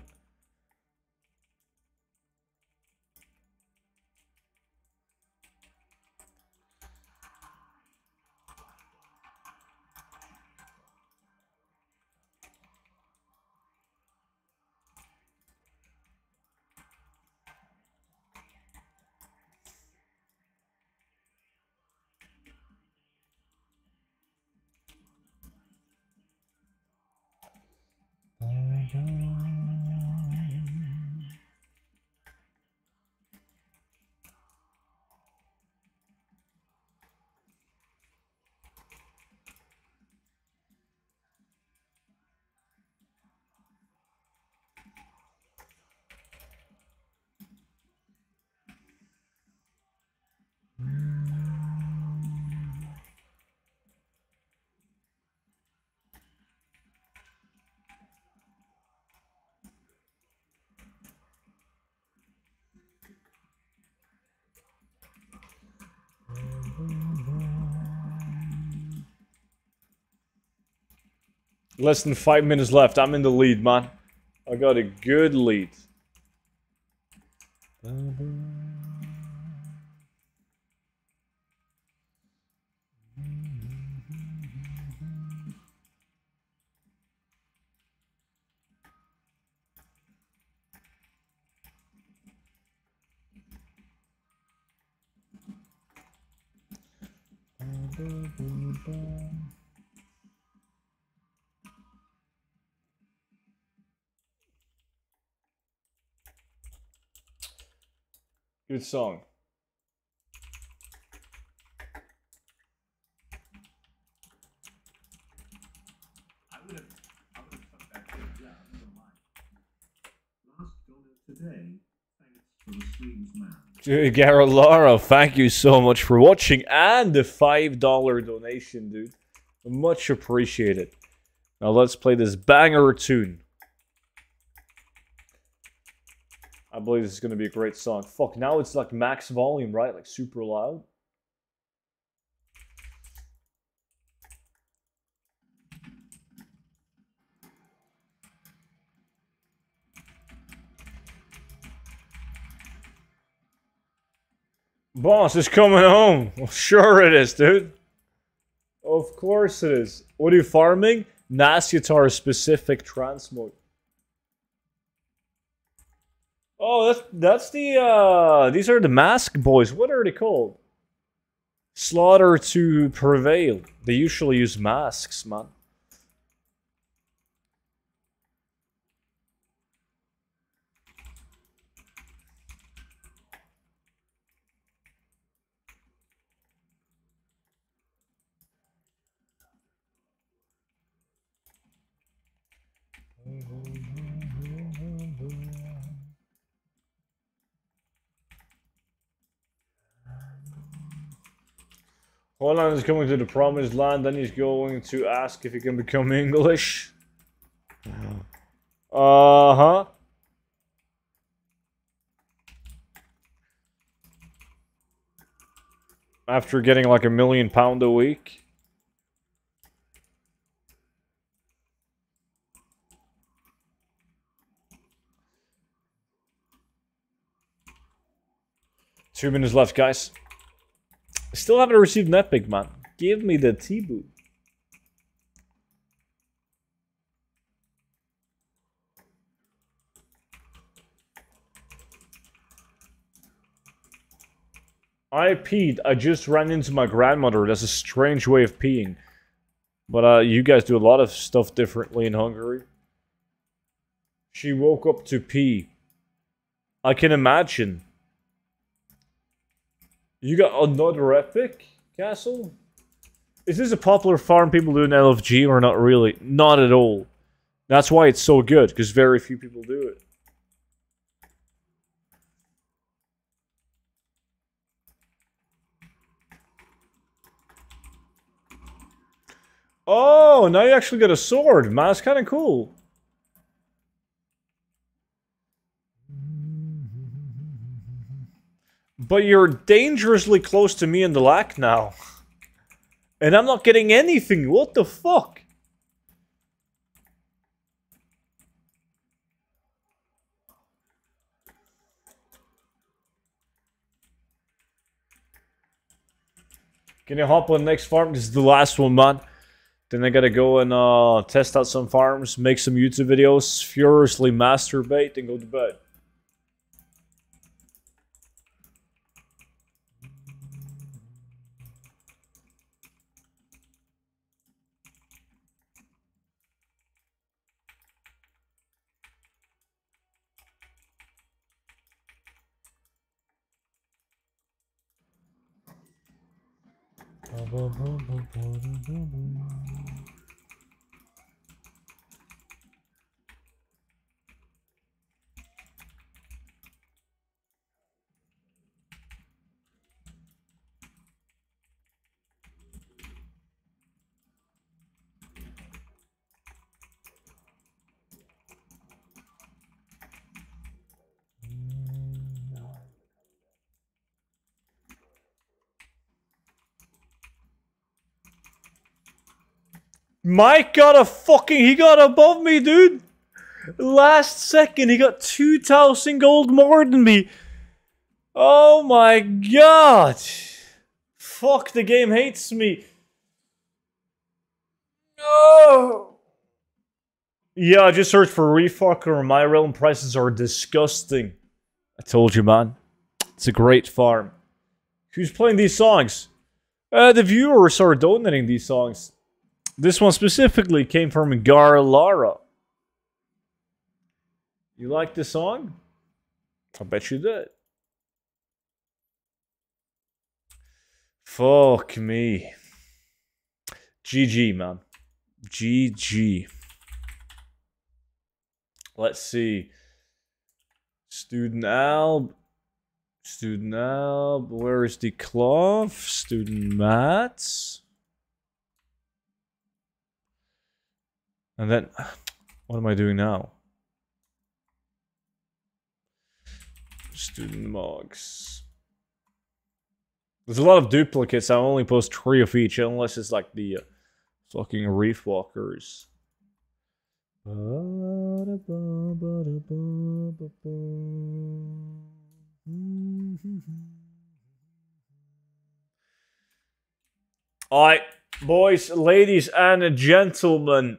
Less than 5 minutes left. I'm in the lead, man. I got a good lead. Good song. I would have come back to it. Yeah, I don't mind. Last donor today, thanks for the Swedes man. Dude, Garalara, thank you so much for watching and the $5 donation, dude. Much appreciated. Now let's play this banger tune. I believe this is going to be a great song. Fuck, now it's like max volume, right? Like super loud. Boss is coming home. Well, sure it is, dude. Of course it is. What are you farming? Nazjatar specific transmode. Oh, that's the, these are the mask boys. What are they called? Slaughter to prevail. They usually use masks, man. Holland is coming to the promised land, then he's going to ask if he can become English. Uh-huh. After getting like £1 million a week. Two minutes left, guys. Still haven't received an epic, man. Give me the T-Boo. I peed. I just ran into my grandmother. That's a strange way of peeing. But you guys do a lot of stuff differently in Hungary. She woke up to pee. I can imagine. You got another epic, Castle? Is this a popular farm people do in LFG or not really? Not at all. That's why it's so good, because very few people do it. Oh, now you actually got a sword, man. That's kind of cool. But you're dangerously close to me in the lack now. And I'm not getting anything. What the fuck? Can you hop on the next farm? This is the last one, man. Then I gotta go and test out some farms, make some YouTube videos, furiously masturbate, and go to bed. Mike got a fucking, he got above me, dude. Last second, he got 2,000 gold more than me. Oh my god. Fuck, the game hates me. No. Yeah, I just searched for Refucker. My realm prices are disgusting. I told you, man. It's a great farm. Who's playing these songs? The viewers are donating these songs. This one specifically came from Gar Lara. You like this song? I bet you did. Fuck me. GG, man. GG. Let's see. Student Alb. Student Alb. Where is the cloth? Student Mats. And then, what am I doing now? Student Mogs. There's a lot of duplicates. I only post 3 of each, unless it's like the fucking Reef Walkers. Alright, boys, ladies, and gentlemen.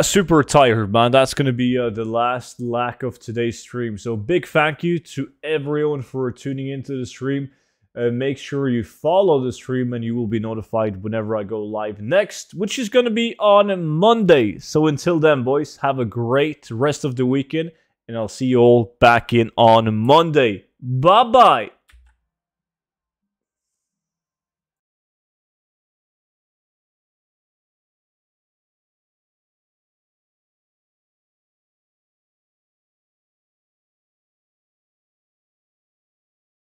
Super tired, man. That's going to be the last lack of today's stream. So big thank you to everyone for tuning into the stream. Make sure you follow the stream and you will be notified whenever I go live next, which is going to be on Monday. So until then, boys, have a great rest of the weekend. And I'll see you all back in on Monday. Bye-bye.